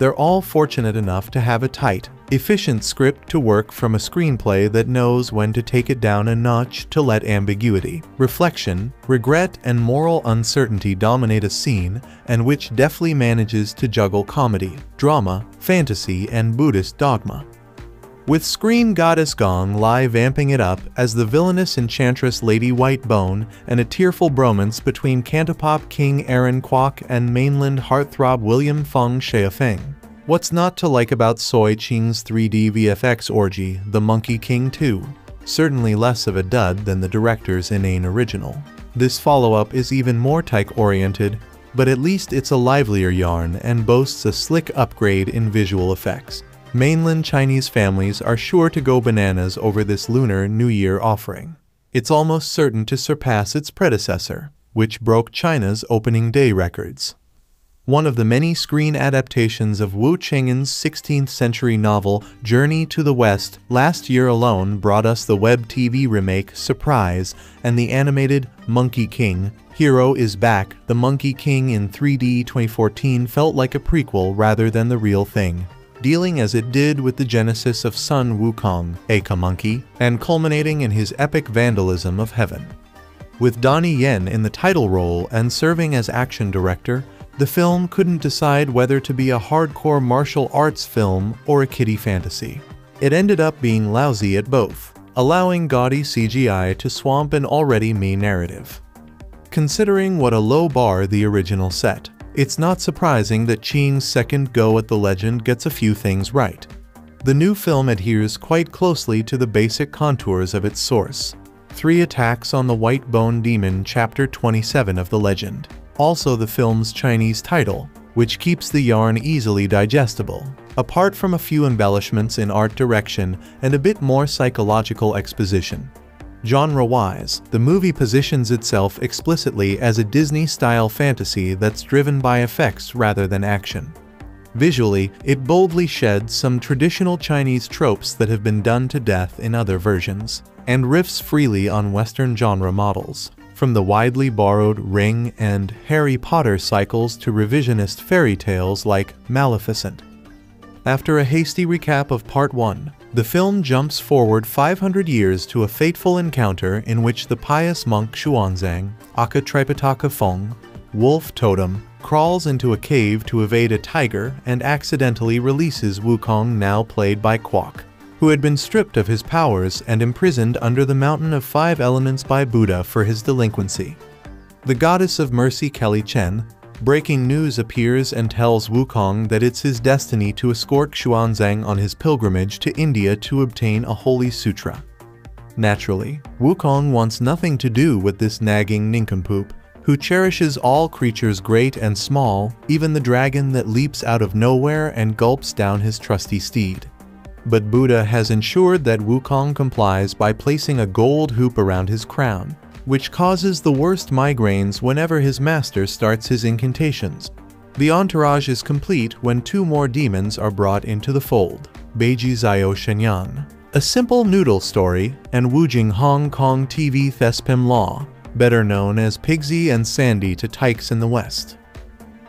they're all fortunate enough to have a tight, efficient script to work from, a screenplay that knows when to take it down a notch to let ambiguity, reflection, regret, and moral uncertainty dominate a scene, and which deftly manages to juggle comedy, drama, fantasy, and Buddhist dogma. With screen goddess Gong Li vamping it up as the villainous enchantress Lady Whitebone, and a tearful bromance between Cantopop King Aaron Kwok and mainland heartthrob William Feng Shaofeng. What's not to like about Soi Ching's 3D VFX orgy, The Monkey King 2? Certainly less of a dud than the director's inane original. This follow-up is even more tech-oriented, but at least it's a livelier yarn and boasts a slick upgrade in visual effects. Mainland Chinese families are sure to go bananas over this Lunar New Year offering. It's almost certain to surpass its predecessor, which broke China's opening day records. One of the many screen adaptations of Wu Cheng'en's 16th-century novel Journey to the West, last year alone brought us the web TV remake Surprise and the animated Monkey King, Hero is Back. The Monkey King in 3D 2014 felt like a prequel rather than the real thing, dealing as it did with the genesis of Sun Wukong, aka Monkey, and culminating in his epic vandalism of heaven. With Donnie Yen in the title role and serving as action director, the film couldn't decide whether to be a hardcore martial arts film or a kiddie fantasy. It ended up being lousy at both, allowing gaudy CGI to swamp an already me narrative. Considering what a low bar the original set, it's not surprising that Ching's second go at the legend gets a few things right. The new film adheres quite closely to the basic contours of its source. Three attacks on the White Bone Demon, Chapter 27 of the legend. Also the film's Chinese title, which keeps the yarn easily digestible, apart from a few embellishments in art direction and a bit more psychological exposition. Genre-wise, the movie positions itself explicitly as a Disney-style fantasy that's driven by effects rather than action. Visually, it boldly sheds some traditional Chinese tropes that have been done to death in other versions, and riffs freely on Western genre models, from the widely borrowed Ring and Harry Potter cycles to revisionist fairy tales like Maleficent. After a hasty recap of Part 1, the film jumps forward 500 years to a fateful encounter in which the pious monk Xuanzang, aka Tripitaka Feng, wolf totem, crawls into a cave to evade a tiger and accidentally releases Wukong, now played by Kwok, who had been stripped of his powers and imprisoned under the Mountain of Five Elements by Buddha for his delinquency. The goddess of mercy Kelly Chen, breaking news, appears and tells Wukong that it's his destiny to escort Xuanzang on his pilgrimage to India to obtain a holy sutra. Naturally, Wukong wants nothing to do with this nagging nincompoop, who cherishes all creatures great and small, even the dragon that leaps out of nowhere and gulps down his trusty steed. But Buddha has ensured that Wukong complies by placing a gold hoop around his crown, which causes the worst migraines whenever his master starts his incantations. The entourage is complete when two more demons are brought into the fold, Beiji Xiao Shenyang, A Simple Noodle Story, and Wujing Hong Kong TV Thess Him Law, better known as Pigsy and Sandy to Tykes in the West.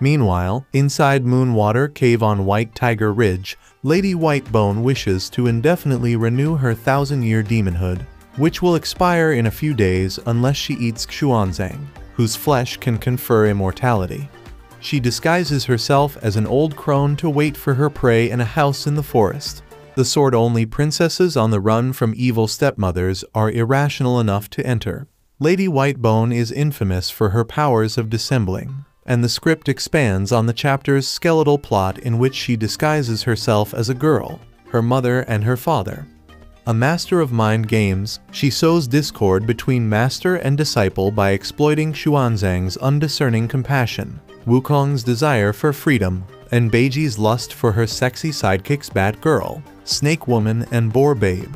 Meanwhile, inside Moonwater Cave on White Tiger Ridge, Lady Whitebone wishes to indefinitely renew her thousand-year demonhood, which will expire in a few days unless she eats Xuanzang, whose flesh can confer immortality. She disguises herself as an old crone to wait for her prey in a house in the forest. The sword-only princesses on the run from evil stepmothers are irrational enough to enter. Lady Whitebone is infamous for her powers of dissembling, and the script expands on the chapter's skeletal plot in which she disguises herself as a girl, her mother, and her father. A master of mind games, she sows discord between master and disciple by exploiting Xuanzang's undiscerning compassion, Wukong's desire for freedom, and Beiji's lust for her sexy sidekicks Batgirl, Snake Woman, and Boar Babe.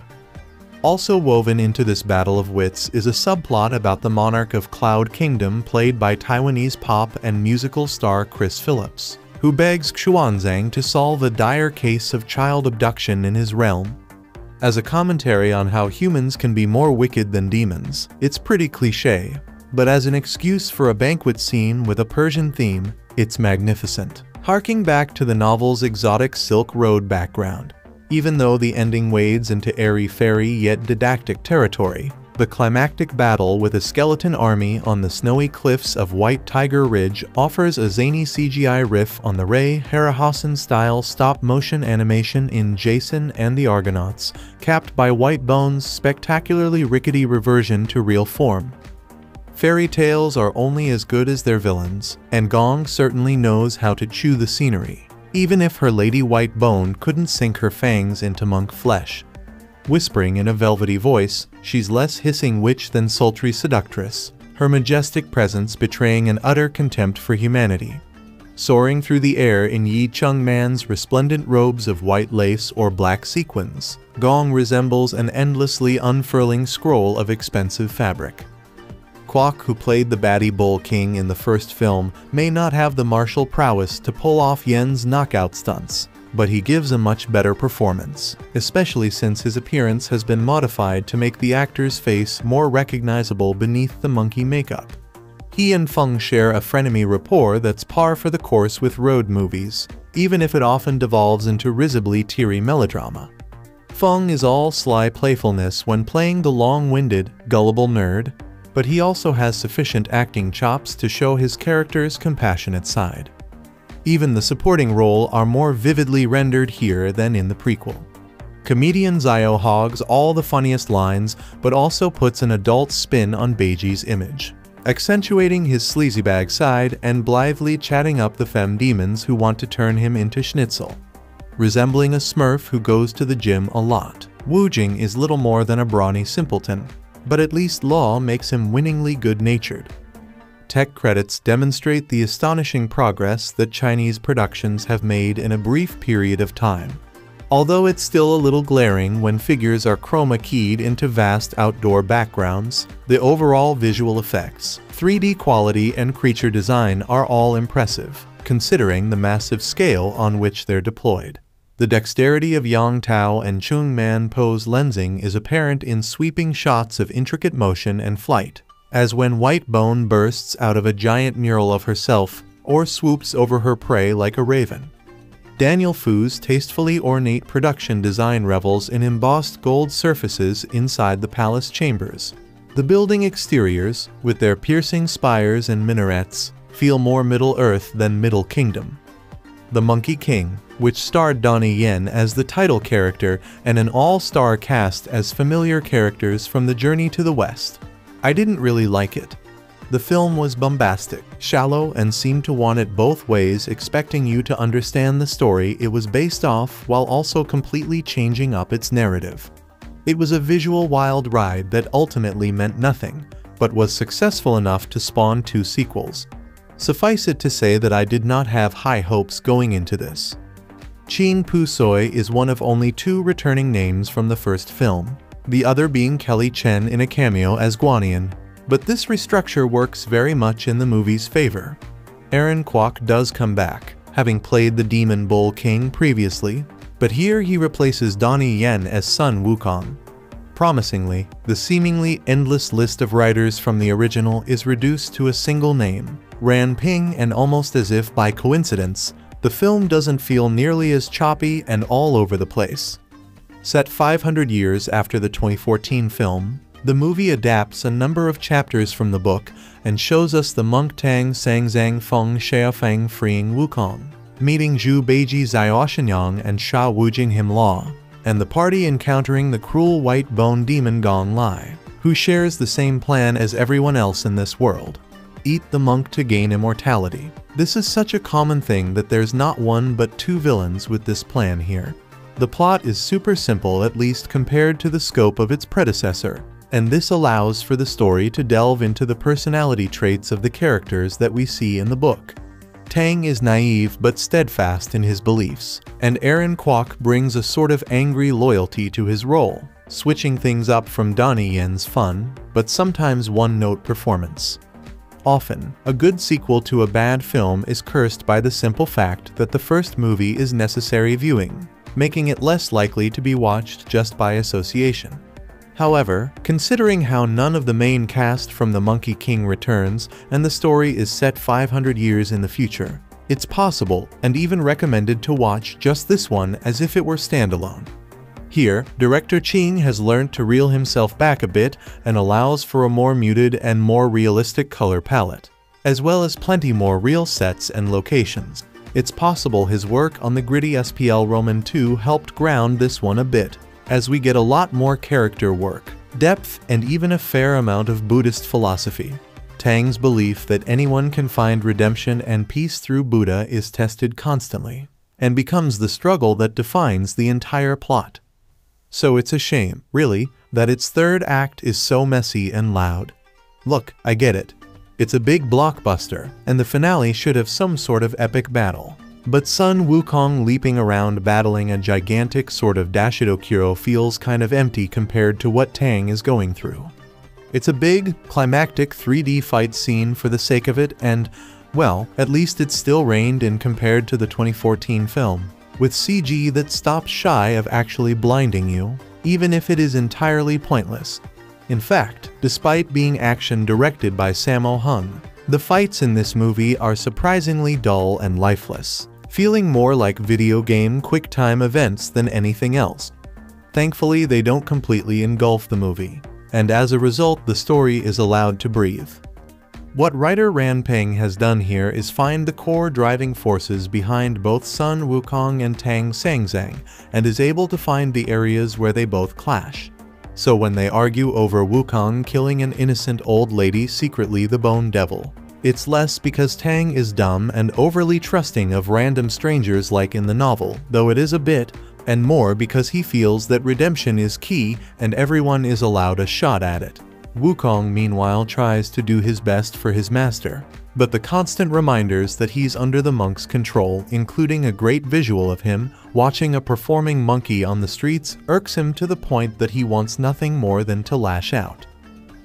Also woven into this battle of wits is a subplot about the monarch of Cloud Kingdom, played by Taiwanese pop and musical star Chris Phillips, who begs Xuanzang to solve a dire case of child abduction in his realm. As a commentary on how humans can be more wicked than demons, it's pretty cliché, but as an excuse for a banquet scene with a Persian theme, it's magnificent. harking back to the novel's exotic Silk Road background. Even though the ending wades into airy-fairy yet didactic territory, the climactic battle with a skeleton army on the snowy cliffs of White Tiger Ridge offers a zany CGI riff on the Ray Harryhausen-style stop-motion animation in Jason and the Argonauts, capped by White Bones' spectacularly rickety reversion to real form. Fairy tales are only as good as their villains, and Gong certainly knows how to chew the scenery, even if her Lady Whitebone couldn't sink her fangs into monk flesh. Whispering in a velvety voice, she's less hissing witch than sultry seductress, her majestic presence betraying an utter contempt for humanity. Soaring through the air in Yi Chengman's resplendent robes of white lace or black sequins, Gong resembles an endlessly unfurling scroll of expensive fabric. Kwok, who played the baddie bull king in the first film, may not have the martial prowess to pull off Yen's knockout stunts, but he gives a much better performance, especially since his appearance has been modified to make the actor's face more recognizable beneath the monkey makeup. He and Feng share a frenemy rapport that's par for the course with road movies, even if it often devolves into risibly teary melodrama. Feng is all sly playfulness when playing the long-winded, gullible nerd, but he also has sufficient acting chops to show his character's compassionate side. Even the supporting role are more vividly rendered here than in the prequel. Comedian Zio hogs all the funniest lines, but also puts an adult spin on Beiji's image, accentuating his sleazybag side and blithely chatting up the femme demons who want to turn him into schnitzel. Resembling a smurf who goes to the gym a lot, Wu Jing is little more than a brawny simpleton, but at least Law makes him winningly good-natured. Tech credits demonstrate the astonishing progress that Chinese productions have made in a brief period of time, although it's still a little glaring when figures are chroma-keyed into vast outdoor backgrounds. The overall visual effects, 3D quality and creature design are all impressive, considering the massive scale on which they're deployed. The dexterity of Yang Tao and Chengman Po's lensing is apparent in sweeping shots of intricate motion and flight, as when White Bone bursts out of a giant mural of herself or swoops over her prey like a raven. Daniel Fu's tastefully ornate production design revels in embossed gold surfaces inside the palace chambers. The building exteriors, with their piercing spires and minarets, feel more Middle Earth than Middle Kingdom. The Monkey King, which starred Donnie Yen as the title character and an all-star cast as familiar characters from the Journey to the West. I didn't really like it. The film was bombastic, shallow, and seemed to want it both ways, expecting you to understand the story it was based off while also completely changing up its narrative. It was a visual wild ride that ultimately meant nothing, but was successful enough to spawn two sequels. Suffice it to say that I did not have high hopes going into this. Cheang Pou-soi is one of only two returning names from the first film, the other being Kelly Chen in a cameo as Guanyin, but this restructure works very much in the movie's favor. Aaron Kwok does come back, having played the Demon Bull King previously, but here he replaces Donnie Yen as Sun Wukong. Promisingly, the seemingly endless list of writers from the original is reduced to a single name, Ran Ping, and almost as if by coincidence, the film doesn't feel nearly as choppy and all over the place. Set 500 years after the 2014 film, the movie adapts a number of chapters from the book and shows us the monk Tang Sangzang Feng Shaofeng freeing Wukong, meeting Zhu Beiji Xiao Shenyang and Sha Wujing Him Law, and the party encountering the cruel white bone demon Gong Li, who shares the same plan as everyone else in this world: eat the monk to gain immortality. This is such a common thing that there's not one but two villains with this plan here. The plot is super simple, at least compared to the scope of its predecessor, and this allows for the story to delve into the personality traits of the characters that we see in the book. Tang is naive but steadfast in his beliefs, and Aaron Kwok brings a sort of angry loyalty to his role, switching things up from Donnie Yen's fun, but sometimes one-note performance. Often, a good sequel to a bad film is cursed by the simple fact that the first movie is necessary viewing, making it less likely to be watched just by association. However, considering how none of the main cast from The Monkey King returns and the story is set 500 years in the future, It's possible, and even recommended to watch just this one as if it were standalone. Here, director Cheang has learned to reel himself back a bit and allows for a more muted and more realistic color palette, as well as plenty more real sets and locations. It's possible his work on the gritty SPL Roman 2 helped ground this one a bit, as we get a lot more character work, depth, and even a fair amount of Buddhist philosophy. Tang's belief that anyone can find redemption and peace through Buddha is tested constantly, and becomes the struggle that defines the entire plot. So it's a shame, really, that its third act is so messy and loud. Look, I get it. It's a big blockbuster, and the finale should have some sort of epic battle. But Sun Wukong leaping around battling a gigantic sort of Dashidokuro feels kind of empty compared to what Tang is going through. It's a big, climactic 3D fight scene for the sake of it and, well, at least it still reigned in compared to the 2014 film, with CG that stops shy of actually blinding you, even if it is entirely pointless. In fact, despite being action directed by Sammo Hung, the fights in this movie are surprisingly dull and lifeless, feeling more like video game quick-time events than anything else. Thankfully, they don't completely engulf the movie, and as a result the story is allowed to breathe. What writer Ran Ping has done here is find the core driving forces behind both Sun Wukong and Tang Sangzang, and is able to find the areas where they both clash. So when they argue over Wukong killing an innocent old lady, secretly the Bone Devil, it's less because Tang is dumb and overly trusting of random strangers like in the novel, though it is a bit, and more because he feels that redemption is key and everyone is allowed a shot at it. Wukong meanwhile tries to do his best for his master, but the constant reminders that he's under the monk's control, including a great visual of him watching a performing monkey on the streets, irks him to the point that he wants nothing more than to lash out.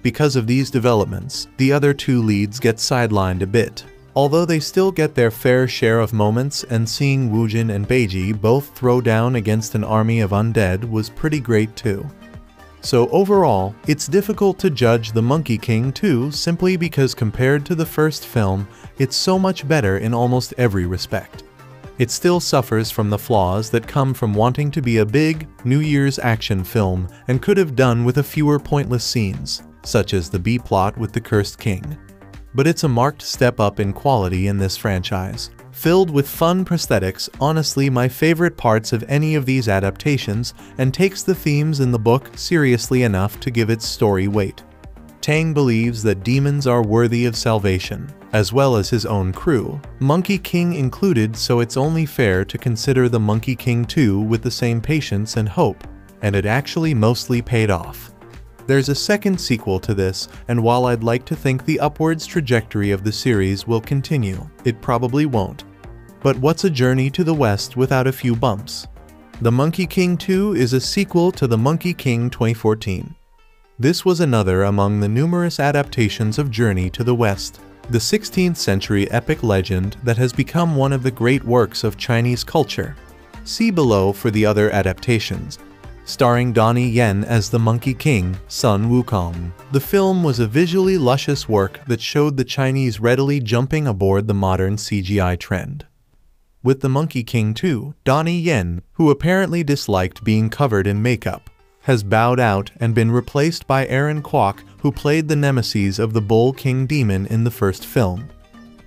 Because of these developments, the other two leads get sidelined a bit, although they still get their fair share of moments, and seeing Wujin and Beiji both throw down against an army of undead was pretty great too. So overall, it's difficult to judge The Monkey King 2 simply because compared to the first film, it's so much better in almost every respect. It still suffers from the flaws that come from wanting to be a big, New Year's action film and could have done with a fewer pointless scenes, such as the B-plot with the Cursed King. But it's a marked step up in quality in this franchise, filled with fun prosthetics, honestly my favorite parts of any of these adaptations, and takes the themes in the book seriously enough to give its story weight. Tang believes that demons are worthy of salvation, as well as his own crew, Monkey King included, so it's only fair to consider The Monkey King 2 with the same patience and hope, and it actually mostly paid off. There's a second sequel to this, and while I'd like to think the upwards trajectory of the series will continue, it probably won't. But what's a Journey to the West without a few bumps? The Monkey King 2 is a sequel to The Monkey King 2014. This was another among the numerous adaptations of Journey to the West, the 16th century epic legend that has become one of the great works of Chinese culture. See below for the other adaptations. Starring Donnie Yen as the Monkey King, Sun Wukong. The film was a visually luscious work that showed the Chinese readily jumping aboard the modern CGI trend. With The Monkey King 2, Donnie Yen, who apparently disliked being covered in makeup, has bowed out and been replaced by Aaron Kwok, who played the nemesis of the Bull King Demon in the first film.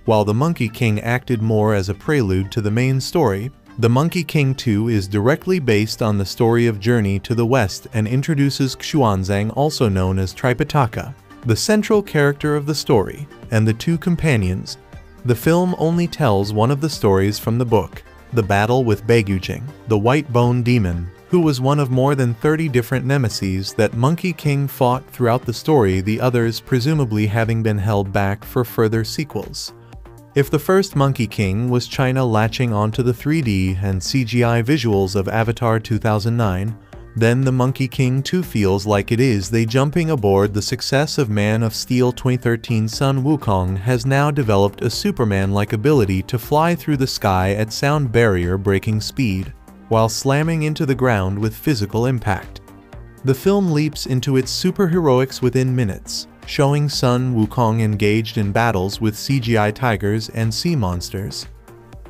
While The Monkey King acted more as a prelude to the main story, The Monkey King 2 is directly based on the story of Journey to the West and introduces Xuanzang, also known as Tripitaka, the central character of the story, and the two companions. The film only tells one of the stories from the book, the battle with Baigujing, the White Bone Demon, who was one of more than 30 different nemeses that Monkey King fought throughout the story, the others presumably having been held back for further sequels. If the first Monkey King was China latching onto the 3D and CGI visuals of Avatar 2009, then the Monkey King 2 feels like it is they jumping aboard the success of Man of Steel 2013. Sun Wukong has now developed a Superman-like ability to fly through the sky at sound barrier-breaking speed, while slamming into the ground with physical impact. The film leaps into its superheroics within minutes, showing Sun Wukong engaged in battles with CGI tigers and sea monsters.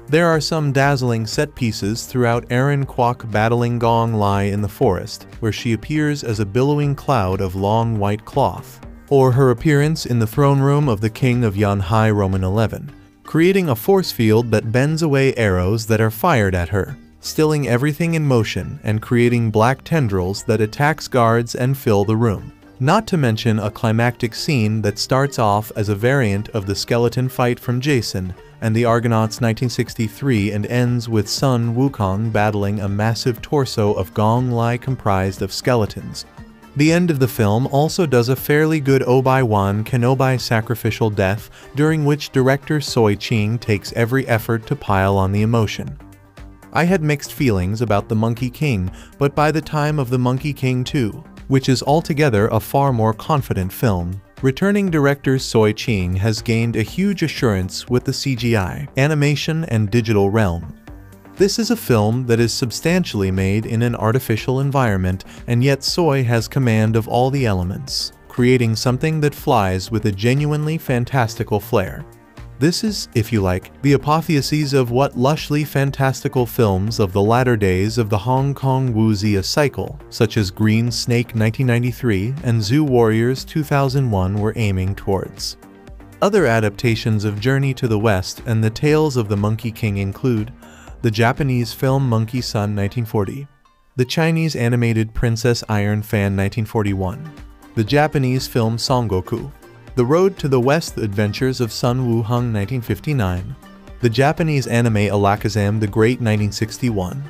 There are some dazzling set pieces throughout Aaron Kwok battling Gong Li in the forest, where she appears as a billowing cloud of long white cloth, or her appearance in the throne room of the king of Yanhai Roman 11, creating a force field that bends away arrows that are fired at her, stilling everything in motion and creating black tendrils that attacks guards and fill the room. Not to mention a climactic scene that starts off as a variant of the skeleton fight from Jason and the Argonauts 1963 and ends with Sun Wukong battling a massive torso of Gong Li comprised of skeletons. The end of the film also does a fairly good Obi-Wan Kenobi sacrificial death, during which director Soy Ching takes every effort to pile on the emotion. I had mixed feelings about The Monkey King, but by the time of The Monkey King 2, which is altogether a far more confident film, returning director Soy Ching has gained a huge assurance with the CGI, animation, and digital realm. This is a film that is substantially made in an artificial environment, and yet Soy has command of all the elements, creating something that flies with a genuinely fantastical flair. This is, if you like, the apotheosis of what lushly fantastical films of the latter days of the Hong Kong Wuxia cycle, such as Green Snake 1993 and Zoo Warriors 2001 were aiming towards. Other adaptations of Journey to the West and the Tales of the Monkey King include the Japanese film Monkey Sun 1940, the Chinese animated Princess Iron Fan 1941, the Japanese film Sangoku, The Road to the West: The Adventures of Sun Wuhong 1959, the Japanese anime Alakazam the Great 1961,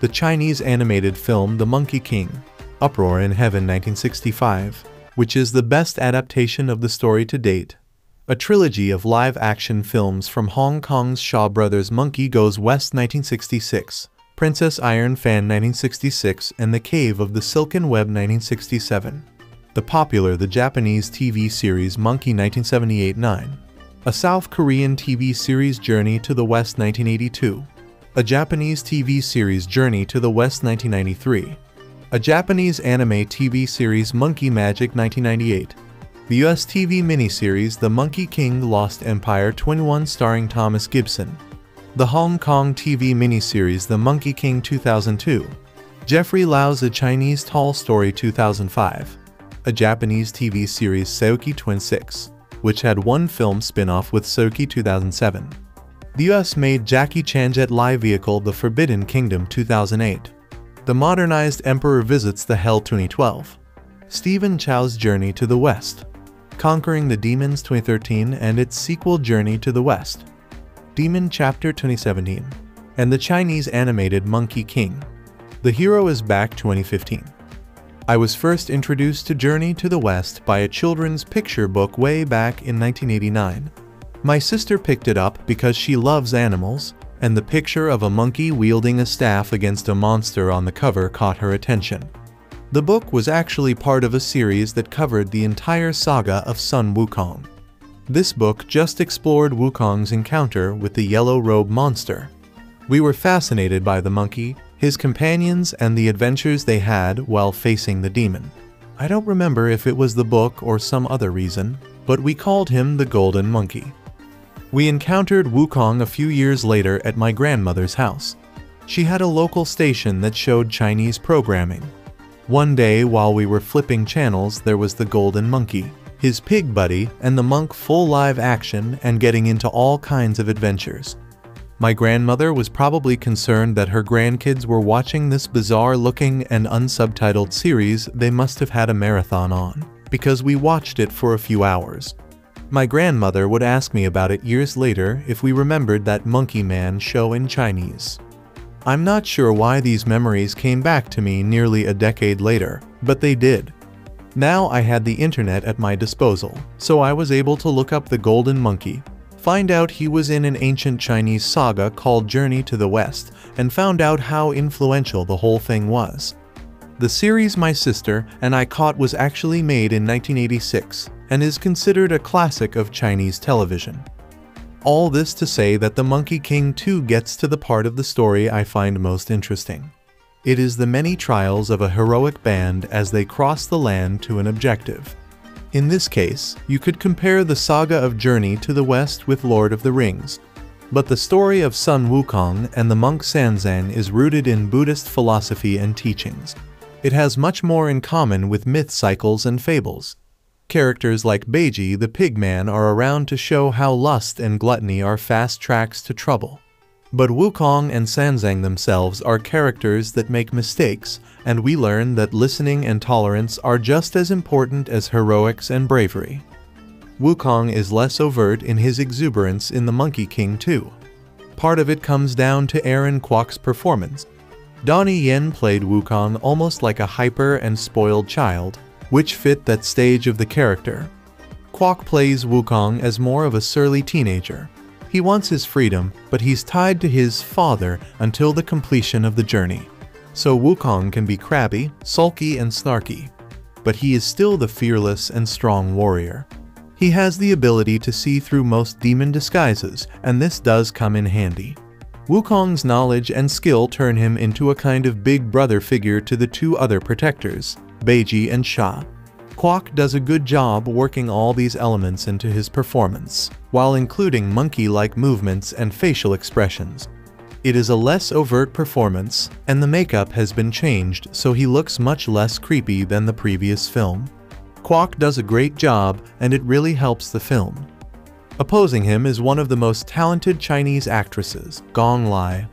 the Chinese animated film The Monkey King, Uproar in Heaven 1965, which is the best adaptation of the story to date, a trilogy of live-action films from Hong Kong's Shaw Brothers Monkey Goes West 1966, Princess Iron Fan 1966 and The Cave of the Silken Web 1967. The popular Japanese TV series Monkey 1978-9, a South Korean TV series Journey to the West 1982, a Japanese TV series Journey to the West 1993, a Japanese anime TV series Monkey Magic 1998, the US TV miniseries The Monkey King: Lost Empire 21 starring Thomas Gibson, the Hong Kong TV miniseries The Monkey King 2002, Jeffrey Lau's A Chinese Tall Story 2005, a Japanese TV series Seoki Twin 6, which had one film spin-off with Seoki 2007. The US-made Jackie Chan Jet Li vehicle The Forbidden Kingdom 2008. The modernized Emperor Visits the Hell 2012. Stephen Chow's Journey to the West. Conquering the Demons 2013 and its sequel Journey to the West. Demon Chapter 2017. And the Chinese animated Monkey King. The Hero is Back 2015. I was first introduced to Journey to the West by a children's picture book way back in 1989. My sister picked it up because she loves animals, and the picture of a monkey wielding a staff against a monster on the cover caught her attention. The book was actually part of a series that covered the entire saga of Sun Wukong. This book just explored Wukong's encounter with the Yellow Robe Monster. We were fascinated by the monkey, his companions, and the adventures they had while facing the demon. I don't remember if it was the book or some other reason, but we called him the Golden Monkey. We encountered Wukong a few years later at my grandmother's house. She had a local station that showed Chinese programming. One day while we were flipping channels, there was the Golden Monkey, his pig buddy, and the monk full live action and getting into all kinds of adventures. My grandmother was probably concerned that her grandkids were watching this bizarre-looking and unsubtitled series they must have had a marathon on, because we watched it for a few hours. My grandmother would ask me about it years later if we remembered that Monkey Man show in Chinese. I'm not sure why these memories came back to me nearly a decade later, but they did. Now I had the internet at my disposal, so I was able to look up the Golden Monkey, find out he was in an ancient Chinese saga called Journey to the West, and found out how influential the whole thing was. The series my sister and I caught was actually made in 1986 and is considered a classic of Chinese television. All this to say that The Monkey King 2 gets to the part of the story I find most interesting. It is the many trials of a heroic band as they cross the land to an objective. In this case, you could compare the saga of Journey to the West with Lord of the Rings. But the story of Sun Wukong and the monk Sanzan is rooted in Buddhist philosophy and teachings. It has much more in common with myth cycles and fables. Characters like Beiji the Pigman are around to show how lust and gluttony are fast tracks to trouble. But Wukong and Sanzang themselves are characters that make mistakes, and we learn that listening and tolerance are just as important as heroics and bravery. Wukong is less overt in his exuberance in The Monkey King 2. Part of it comes down to Aaron Kwok's performance. Donnie Yen played Wukong almost like a hyper and spoiled child, which fit that stage of the character. Kwok plays Wukong as more of a surly teenager. He wants his freedom, but he's tied to his father until the completion of the journey. So Wukong can be crabby, sulky, and snarky. But he is still the fearless and strong warrior. He has the ability to see through most demon disguises, and this does come in handy. Wukong's knowledge and skill turn him into a kind of big brother figure to the two other protectors, Beiji and Sha. Kwok does a good job working all these elements into his performance, while including monkey-like movements and facial expressions. It is a less overt performance, and the makeup has been changed so he looks much less creepy than the previous film. Kwok does a great job, and it really helps the film. Opposing him is one of the most talented Chinese actresses, Gong Li.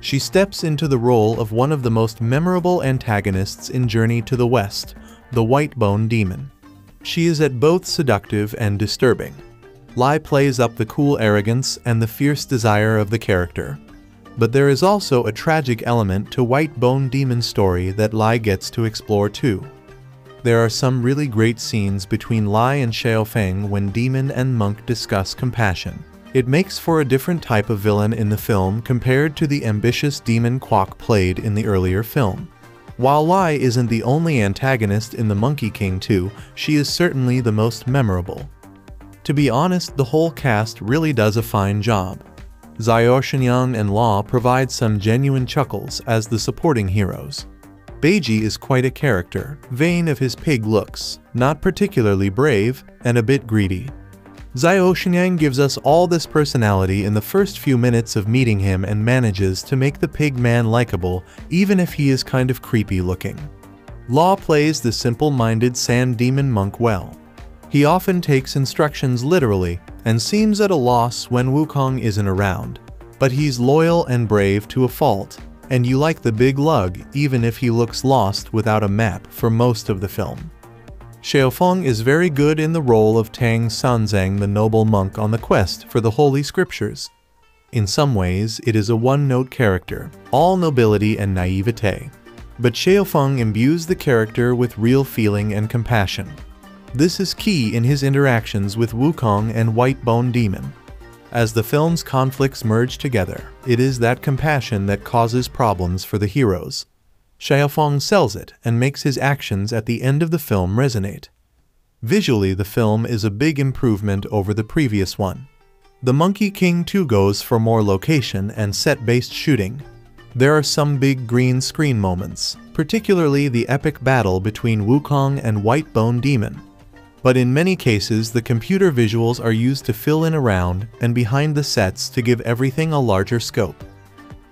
She steps into the role of one of the most memorable antagonists in Journey to the West, the White-Bone Demon. She is at both seductive and disturbing. Li plays up the cool arrogance and the fierce desire of the character. But there is also a tragic element to White-Bone Demon's story that Li gets to explore too. There are some really great scenes between Li and Shaofeng when Demon and Monk discuss compassion. It makes for a different type of villain in the film compared to the ambitious demon Kwok played in the earlier film. While Li isn't the only antagonist in The Monkey King 2, she is certainly the most memorable. To be honest, the whole cast really does a fine job. Xiao Shenyang and Law provide some genuine chuckles as the supporting heroes. Beiji is quite a character, vain of his pig looks, not particularly brave, and a bit greedy. Xiao Shenyang gives us all this personality in the first few minutes of meeting him and manages to make the pig man likable, even if he is kind of creepy looking. Law plays the simple-minded sand demon monk well. He often takes instructions literally and seems at a loss when Wukong isn't around, but he's loyal and brave to a fault, and you like the big lug even if he looks lost without a map for most of the film. Shaofeng is very good in the role of Tang Sanzang, the noble monk on the quest for the Holy Scriptures. In some ways, it is a one-note character, all nobility and naivete. But Shaofeng imbues the character with real feeling and compassion. This is key in his interactions with Wukong and White Bone Demon. As the film's conflicts merge together, it is that compassion that causes problems for the heroes. Shaofeng sells it and makes his actions at the end of the film resonate. Visually, the film is a big improvement over the previous one. The Monkey King 2 goes for more location and set-based shooting. There are some big green screen moments, particularly the epic battle between Wukong and White Bone Demon. But in many cases, the computer visuals are used to fill in around and behind the sets to give everything a larger scope.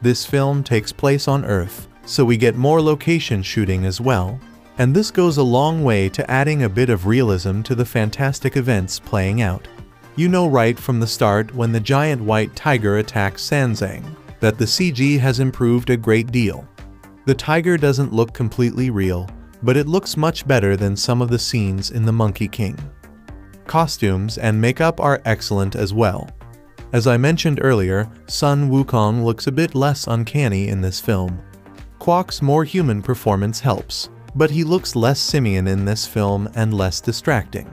This film takes place on Earth, so we get more location shooting as well, and this goes a long way to adding a bit of realism to the fantastic events playing out. You know right from the start when the giant white tiger attacks Sanzang that the CG has improved a great deal. The tiger doesn't look completely real, but it looks much better than some of the scenes in The Monkey King. Costumes and makeup are excellent as well. As I mentioned earlier, Sun Wukong looks a bit less uncanny in this film. Kwok's more human performance helps, but he looks less simian in this film and less distracting.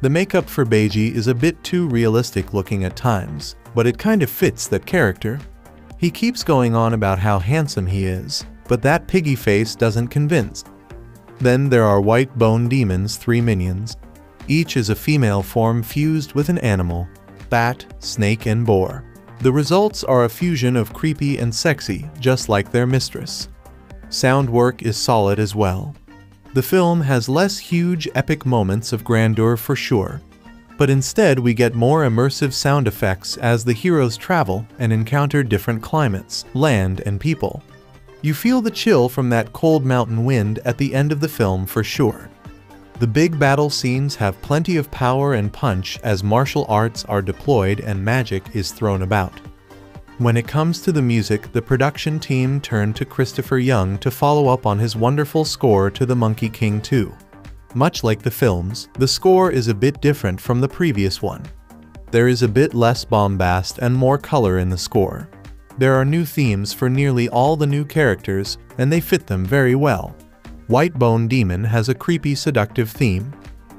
The makeup for Beiji is a bit too realistic looking at times, but it kind of fits that character. He keeps going on about how handsome he is, but that piggy face doesn't convince. Then there are White Bone Demon's 3 minions. Each is a female form fused with an animal: bat, snake, and boar. The results are a fusion of creepy and sexy, just like their mistress. Sound work is solid as well. The film has less huge epic moments of grandeur for sure. but instead we get more immersive sound effects as the heroes travel and encounter different climates, land, and people. You feel the chill from that cold mountain wind at the end of the film for sure. The big battle scenes have plenty of power and punch as martial arts are deployed and magic is thrown about. When it comes to the music, the production team turned to Christopher Young to follow up on his wonderful score to The Monkey King 2. Much like the films, the score is a bit different from the previous one. There is a bit less bombast and more color in the score. There are new themes for nearly all the new characters, and they fit them very well. White Bone Demon has a creepy, seductive theme.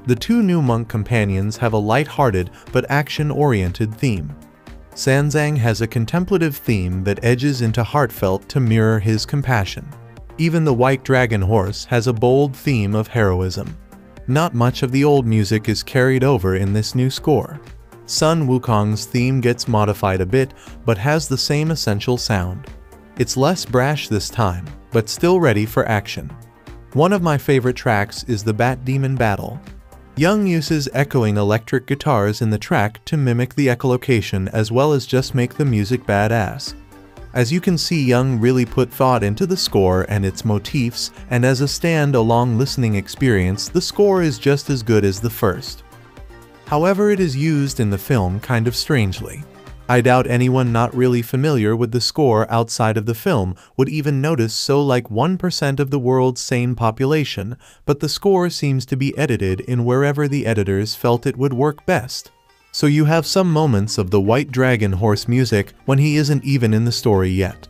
The two new monk companions have a light-hearted but action-oriented theme. Sanzang has a contemplative theme that edges into heartfelt to mirror his compassion. Even the White Dragon Horse has a bold theme of heroism. Not much of the old music is carried over in this new score. Sun Wukong's theme gets modified a bit, but has the same essential sound. It's less brash this time, but still ready for action. One of my favorite tracks is the Bat Demon Battle. Young uses echoing electric guitars in the track to mimic the echolocation as well as just make the music badass. As you can see, Young really put thought into the score and its motifs, and as a stand-alone listening experience, the score is just as good as the first. However, it is used in the film kind of strangely. I doubt anyone not really familiar with the score outside of the film would even notice, so like 1% of the world's sane population, but the score seems to be edited in wherever the editors felt it would work best. So you have some moments of the White Dragon Horse music when he isn't even in the story yet.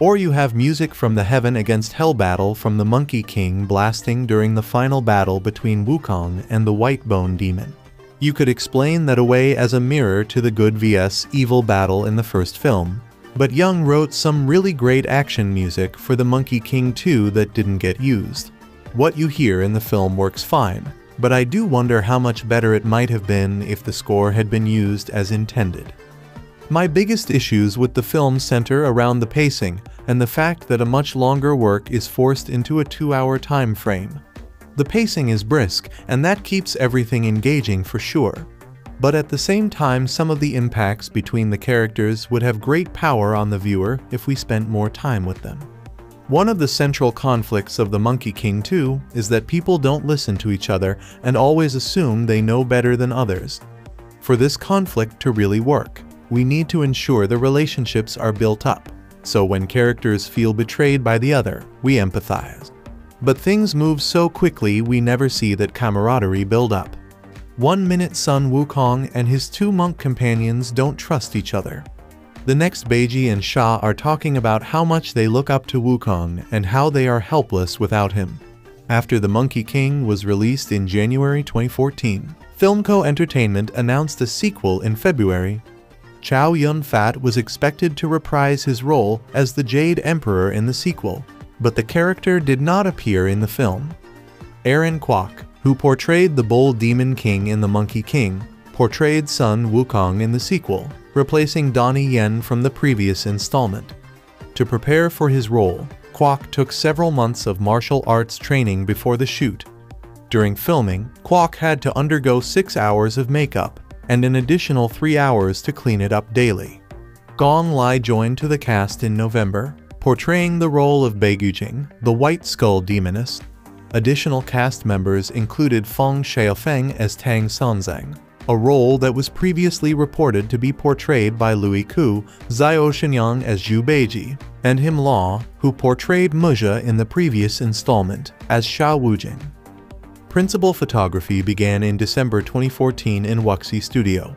Or you have music from the Heaven Against Hell battle from the Monkey King blasting during the final battle between Wukong and the White Bone Demon. You could explain that away as a mirror to the good vs evil battle in the first film, but Young wrote some really great action music for The Monkey King 2 that didn't get used. What you hear in the film works fine, but I do wonder how much better it might have been if the score had been used as intended. My biggest issues with the film center around the pacing and the fact that a much longer work is forced into a 2-hour time frame. The pacing is brisk, and that keeps everything engaging for sure. But at the same time, some of the impacts between the characters would have great power on the viewer if we spent more time with them. One of the central conflicts of The Monkey King 2 is that people don't listen to each other and always assume they know better than others. For this conflict to really work, we need to ensure the relationships are built up, so when characters feel betrayed by the other, we empathize. But things move so quickly we never see that camaraderie build up. 1 minute Sun Wukong and his two monk companions don't trust each other. The next Beiji and Sha are talking about how much they look up to Wukong and how they are helpless without him. After The Monkey King was released in January 2014, Filmco Entertainment announced a sequel in February. Chow Yun-fat was expected to reprise his role as the Jade Emperor in the sequel, but the character did not appear in the film. Aaron Kwok, who portrayed the Bold Demon King in The Monkey King, portrayed Sun Wukong in the sequel, replacing Donnie Yen from the previous installment. To prepare for his role, Kwok took several months of martial arts training before the shoot. During filming, Kwok had to undergo 6 hours of makeup and an additional 3 hours to clean it up daily. Gong Li joined to the cast in November, portraying the role of Beijing, the White Skull Demoness. Additional cast members included Feng Shaofeng as Tang Sanzang, a role that was previously reported to be portrayed by Louis Koo, Xiao Shenyang as Zhu Beiji, and Him Law, who portrayed Muzha in the previous installment, as Sha Wujing. Principal photography began in December 2014 in Wuxi Studio.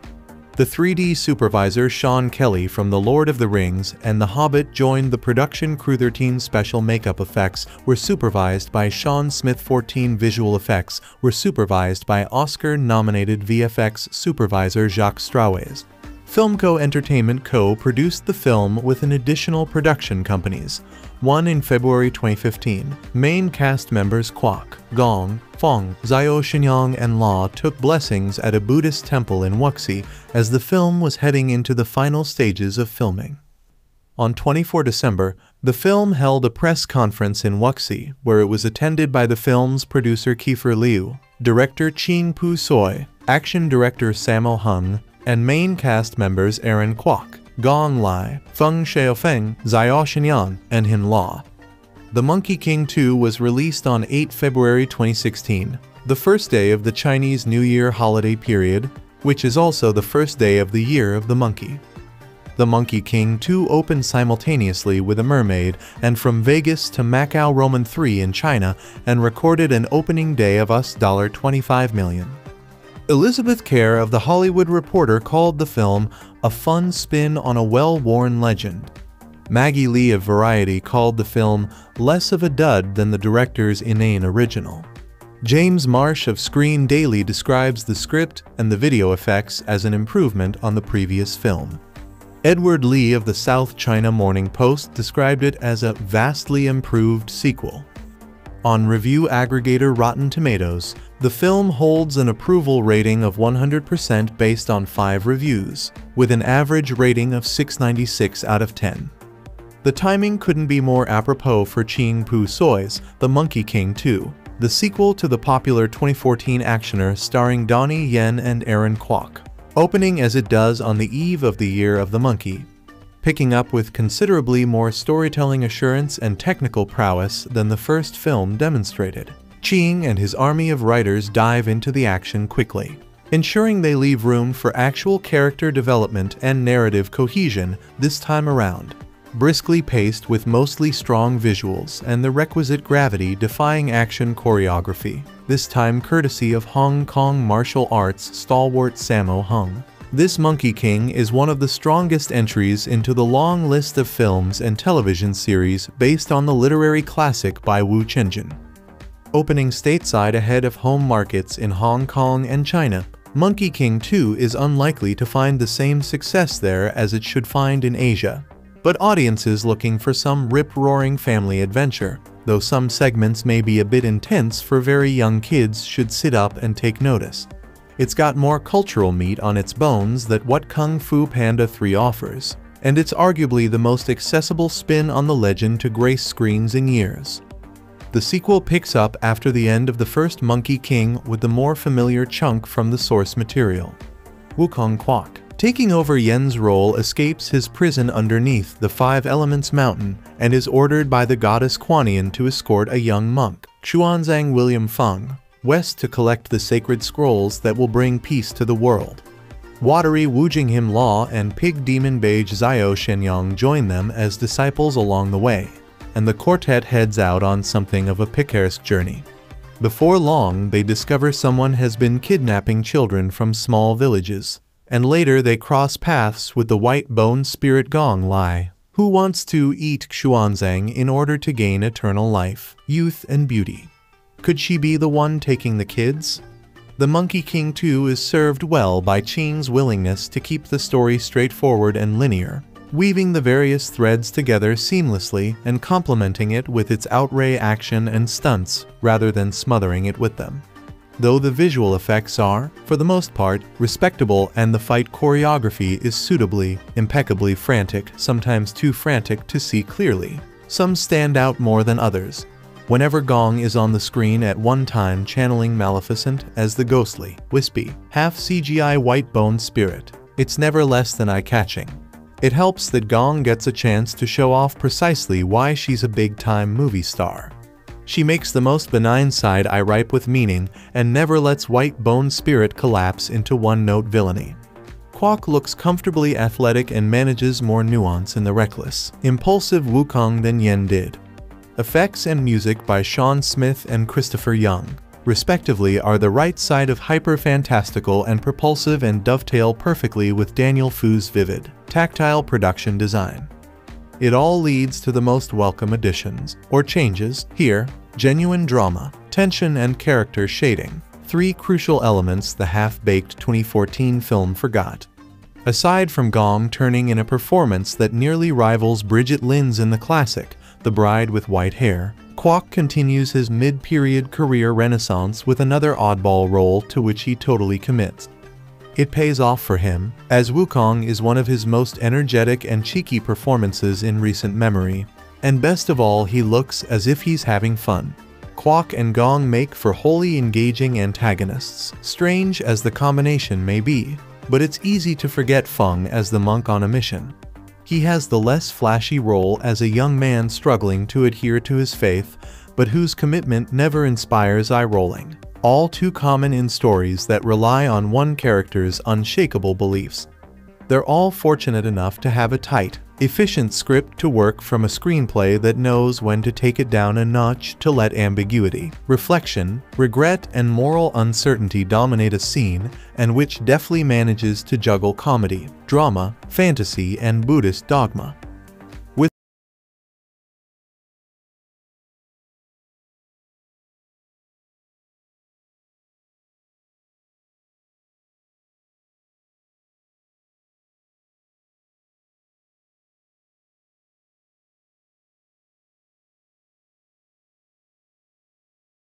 The 3D supervisor Sean Kelly from The Lord of the Rings and The Hobbit joined the production crew. 13 special makeup effects were supervised by Sean Smith. 14 visual effects were supervised by Oscar-nominated VFX supervisor Jacques Straues. Filmco Entertainment co-produced the film with an additional production companies, one in February 2015. Main cast members Kwok, Gong, Fong, Xiao Shenyang and Law took blessings at a Buddhist temple in Wuxi as the film was heading into the final stages of filming. On 24 December, the film held a press conference in Wuxi where it was attended by the film's producer Kiefer Liu, director Cheang Pou-soi, action director Sammo Hung, and main cast members Aaron Kwok, Gong Li, Feng Shaofeng, Xiao Shenyang, and Him Law. The Monkey King 2 was released on 8 February 2016, the first day of the Chinese New Year holiday period, which is also the first day of the Year of the Monkey. The Monkey King 2 opened simultaneously with A Mermaid and From Vegas to Macau Roman 3 in China and recorded an opening day of $25 million. Elizabeth Kerr of The Hollywood Reporter called the film a fun spin on a well-worn legend. Maggie Lee of Variety called the film less of a dud than the director's inane original. James Marsh of Screen Daily describes the script and the video effects as an improvement on the previous film. Edward Lee of the South China Morning Post described it as a vastly improved sequel. On review aggregator Rotten Tomatoes, the film holds an approval rating of 100% based on 5 reviews, with an average rating of 6.96 out of 10. The timing couldn't be more apropos for Cheang Pou-soi's The Monkey King 2, the sequel to the popular 2014 actioner starring Donnie Yen and Aaron Kwok, opening as it does on the eve of the Year of the Monkey, picking up with considerably more storytelling assurance and technical prowess than the first film demonstrated. Cheang and his army of writers dive into the action quickly, ensuring they leave room for actual character development and narrative cohesion this time around, briskly paced with mostly strong visuals and the requisite gravity-defying action choreography, this time courtesy of Hong Kong martial arts stalwart Sammo Hung. This Monkey King is one of the strongest entries into the long list of films and television series based on the literary classic by Wu Cheng'en. Opening stateside ahead of home markets in Hong Kong and China, Monkey King 2 is unlikely to find the same success there as it should find in Asia, but audiences looking for some rip-roaring family adventure, though some segments may be a bit intense for very young kids, should sit up and take notice. It's got more cultural meat on its bones than what Kung Fu Panda 3 offers, and it's arguably the most accessible spin on the legend to grace screens in years. The sequel picks up after the end of the first Monkey King with the more familiar chunk from the source material. Wukong Kwok, taking over Yen's role, escapes his prison underneath the Five Elements Mountain and is ordered by the goddess Kuan Yin to escort a young monk, Xuanzang William Feng, west to collect the sacred scrolls that will bring peace to the world. Watery Wujing Him Law and Pig Demon Beige Xiao Shenyang join them as disciples along the way, and the quartet heads out on something of a picaresque journey. Before long, they discover someone has been kidnapping children from small villages, and later they cross paths with the white-boned spirit Gong Li, who wants to eat Xuanzang in order to gain eternal life, youth, and beauty. Could she be the one taking the kids? The Monkey King 2 is served well by Cheang's willingness to keep the story straightforward and linear, weaving the various threads together seamlessly and complementing it with its outright action and stunts, rather than smothering it with them. Though the visual effects are, for the most part, respectable and the fight choreography is suitably, impeccably frantic, sometimes too frantic to see clearly, some stand out more than others. Whenever Gong is on the screen at one time channeling Maleficent as the ghostly, wispy, half-CGI white-boned spirit, it's never less than eye-catching. It helps that Gong gets a chance to show off precisely why she's a big-time movie star. She makes the most benign side eye ripe with meaning and never lets white-boned spirit collapse into one-note villainy. Kwok looks comfortably athletic and manages more nuance in the reckless, impulsive Wukong than Yen did. Effects and music by Sean Smith and Christopher Young, respectively, are the right side of hyper-fantastical and propulsive and dovetail perfectly with Daniel Fu's vivid, tactile production design. It all leads to the most welcome additions, or changes, here: genuine drama, tension and character shading, three crucial elements the half-baked 2014 film forgot. Aside from Gong turning in a performance that nearly rivals Bridget Lin's in the classic, The Bride with White Hair, Kwok continues his mid-period career renaissance with another oddball role to which he totally commits. It pays off for him, as Wukong is one of his most energetic and cheeky performances in recent memory, and best of all, he looks as if he's having fun. Kwok and Gong make for wholly engaging antagonists, strange as the combination may be, but it's easy to forget Feng as the monk on a mission. He has the less flashy role as a young man struggling to adhere to his faith, but whose commitment never inspires eye-rolling, all too common in stories that rely on one character's unshakable beliefs. They're all fortunate enough to have a tight, efficient script to work from, a screenplay that knows when to take it down a notch to let ambiguity, reflection, regret, and moral uncertainty dominate a scene, and which deftly manages to juggle comedy, drama, fantasy, and Buddhist dogma.